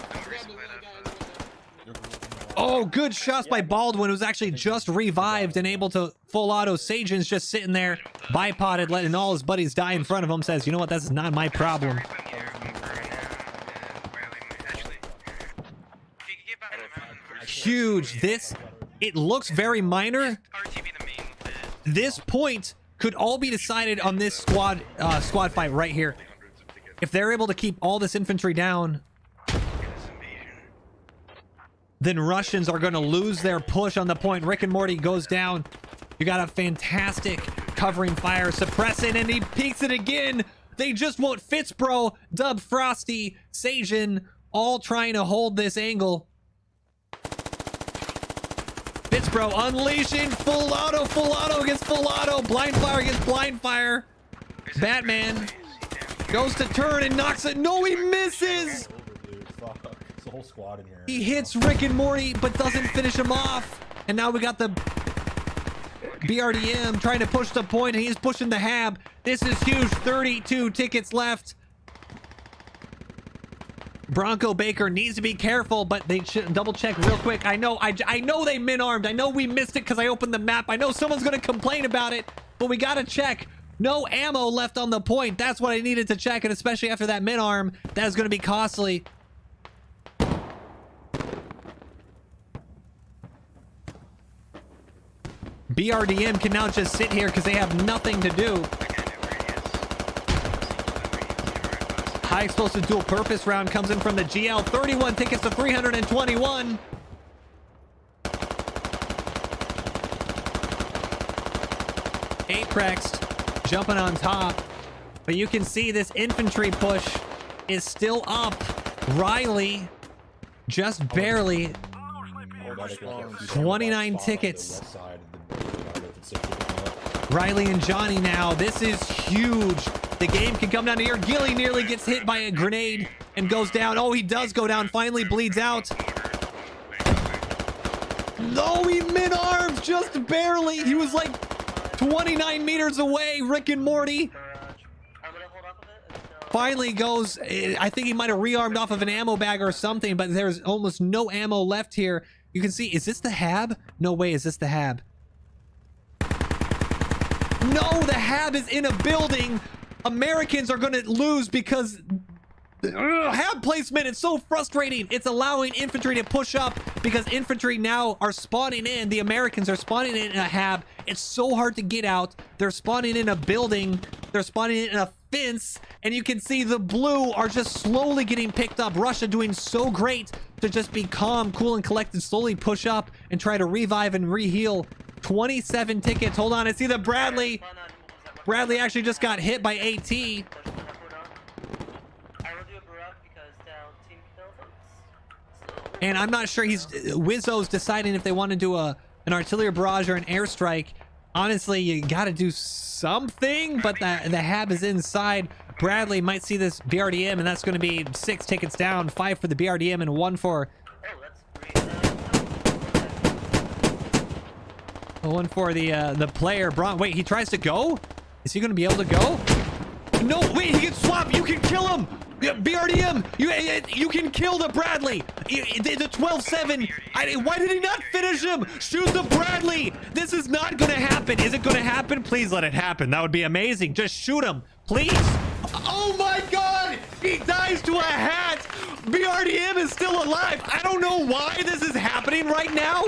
Oh, good shots by Baldwin, who's actually just revived and able to full auto. Sajin's just sitting there, bipotted, letting all his buddies die in front of him. Says, you know what, that's not my problem. Huge. This, it looks very minor. This point could all be decided on this squad squad fight right here. If they're able to keep all this infantry down, then Russians are going to lose their push on the point. Rick and Morty goes down. You got a fantastic covering fire, suppressing, and he peeks it again. They just want Fitzbro, Dub Frosty, Sajin, all trying to hold this angle. Fitzbro unleashing, full auto against full auto, blind fire against blind fire. Batman goes to turn and knocks it. No, he misses. Whole squad in here. He hits Rick and Morty but doesn't finish him off, and now we got the BRDM trying to push the point, and he's pushing the Hab. This is huge. 32 tickets left. Bronco Baker needs to be careful, but they should double check real quick. I know they min-armed. I know we missed it because I opened the map. I know someone's going to complain about it, but we got to check. No ammo left on the point. That's what I needed to check, and especially after that min-arm, that is going to be costly. BRDM can now just sit here because they have nothing to do. High explosive dual purpose round comes in from the GL. 31 tickets to 321. Aprex jumping on top. But you can see this infantry push is still up. Riley just barely. 29 tickets. Riley and Johnny now. This is huge. The game can come down here. Gilly nearly gets hit by a grenade and goes down. Oh, he does go down. Finally bleeds out. No, he mid-arms just barely. He was like 29 meters away. Rick and Morty finally goes. I think he might have rearmed off of an ammo bag or something, but there's almost no ammo left here. You can see, is this the Hab? No way, is this the Hab? No, the Hab is in a building. Americans are going to lose because Hab placement is so frustrating. It's allowing infantry to push up because infantry now are spawning in. The Americans are spawning in a Hab. It's so hard to get out. They're spawning in a building. They're spawning in a fence. And you can see the blue are just slowly getting picked up. Russia doing so great to just be calm, cool, and collected, slowly push up and try to revive and reheal. 27 tickets. Hold on, I see the Bradley. Bradley actually just got hit by AT. And I'm not sure he's... Wizzo's deciding if they want to do an artillery barrage or an airstrike. Honestly, you got to do something, but the Hab is inside. Bradley might see this BRDM, and that's going to be 6 tickets down. 5 for the BRDM and 1 for... One for the player, Bron. Wait, he tries to go? Is he going to be able to go? No, wait, he can swap. You can kill him. BRDM, you can kill the Bradley. The 12-7. Why did he not finish him? Shoot the Bradley. This is not going to happen. Is it going to happen? Please let it happen. That would be amazing. Just shoot him, please. Oh, my God. He dies to a hat. BRDM is still alive. I don't know why this is happening right now.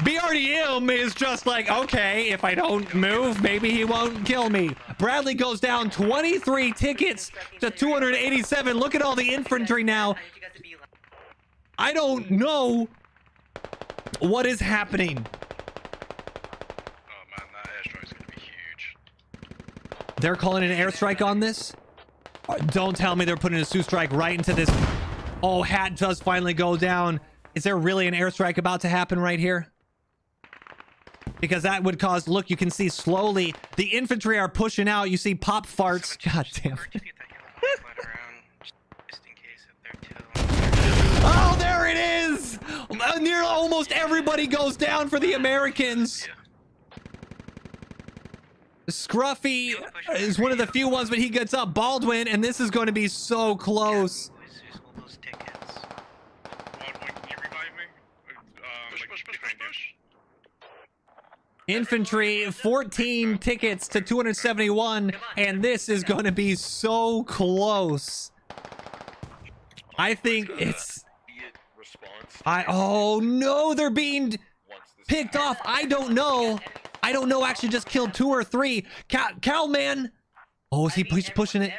BRDM is just like, okay, if I don't move, maybe he won't kill me. Bradley goes down 23 tickets to 287. Look at all the infantry now. I don't know what is happening. Oh man, that airstrike's gonna be huge. They're calling an airstrike on this? Don't tell me they're putting a Sioux strike right into this. Oh, hat does finally go down. Is there really an airstrike about to happen right here? Because that would cause, look, you can see slowly the infantry are pushing out. You see pop farts. God damn. Oh, there it is. Near almost everybody goes down for the Americans. Scruffy is one of the few ones, but he gets up. Baldwin, and this is going to be so close. Infantry, 14 tickets to 271, and this is going to be so close. I think it's... Oh, no, they're being picked off. I don't know. Actually, just killed two or three. Cowman. Oh, is he pushing it?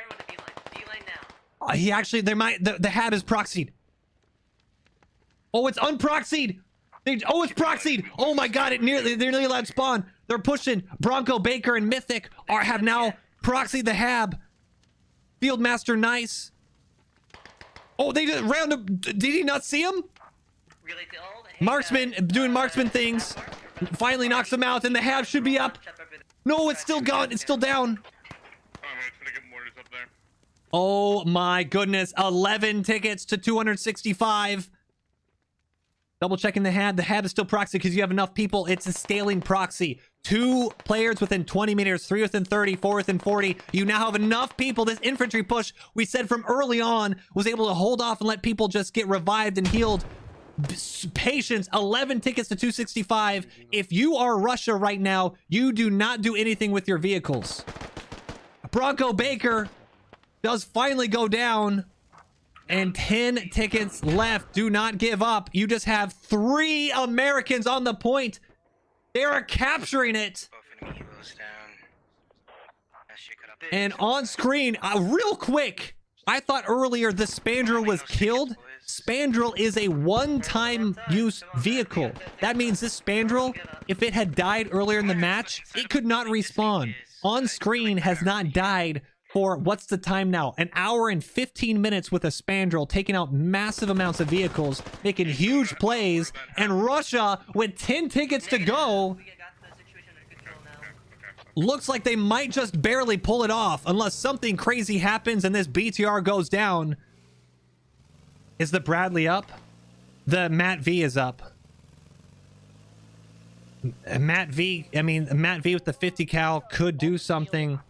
He actually... They might... The hat is proxied. Oh, it's unproxied. Oh, it's proxied. Oh my God, they nearly allowed spawn. They're pushing. Bronco, Baker, and Mythic have now proxied the Hab. Fieldmaster, nice. Oh, they just round up. Did he not see him? Marksman doing marksman things. Finally knocks him out, and the Hab should be up. No, it's still gone. It's still down. Oh my goodness. 11 tickets to 265. Double checking the Hab. The Hab is still proxy because you have enough people. It's a scaling proxy. 2 players within 20 meters, 3 within 30, 4 within 40. You now have enough people. This infantry push, we said from early on, was able to hold off and let people just get revived and healed. Patience, 11 tickets to 265. If you are Russia right now, you do not do anything with your vehicles. Bronco Baker does finally go down. And 10 tickets left. Do not give up. You just have 3 Americans on the point. They are capturing it. And on screen, real quick, I thought earlier the Spandrel was killed. Spandrel is a one-time use vehicle. That means this Spandrel, if it had died earlier in the match, it could not respawn. On screen has not died. For what's the time now? An hour and 15 minutes with a Spandrel, taking out massive amounts of vehicles, making huge plays, and Russia with 10 tickets to go. Looks like they might just barely pull it off unless something crazy happens and this BTR goes down. Is the Bradley up? The Matt V is up. Matt V with the 50 cal could do something.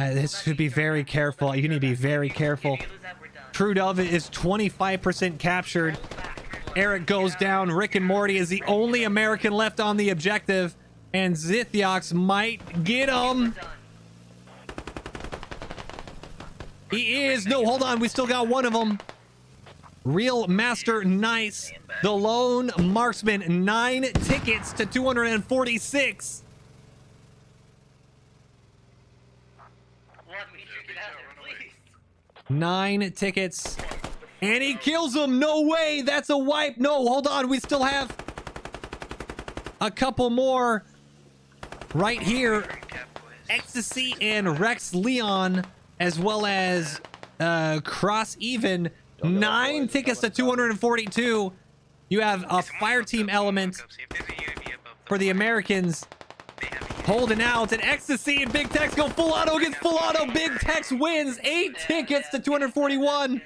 This should be very careful. You need to be very careful. Trudov is 25% captured. Eric goes down. Rick and Morty is the only American left on the objective. And Zithiox might get him. He is. No, hold on. We still got one of them. Real Master, nice. The lone marksman, 9 tickets to 246. Nine tickets, and he kills him. No way, that's a wipe. No, hold on, we still have a couple more right here. Ecstasy and Rex Leon, as well as Cross Even. 9 tickets to 242. You have a fire team element for the Americans holding out, and Ecstasy and Big Tex go full auto against full auto. Big Tex wins. 8 tickets to 241.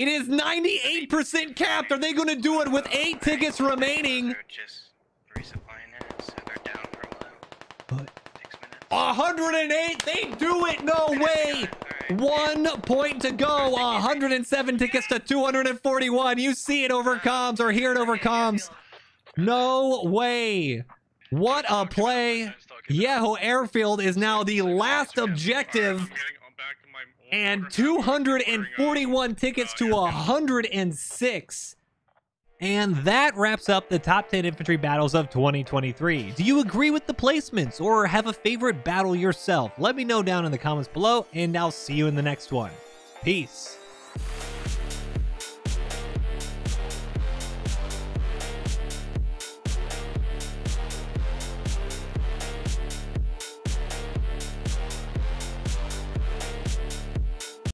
It is 98% capped. Are they going to do it with 8 tickets remaining? Oh, 108. They do it. No way. 1 point to go. 107 tickets to 241. You see it over comms or hear it over comms. No way. What a play. Yeho Airfield is now the last objective. And 241 tickets to 106. And that wraps up the top 10 infantry battles of 2023. Do you agree with the placements or have a favorite battle yourself? Let me know down in the comments below, and I'll see you in the next one. Peace.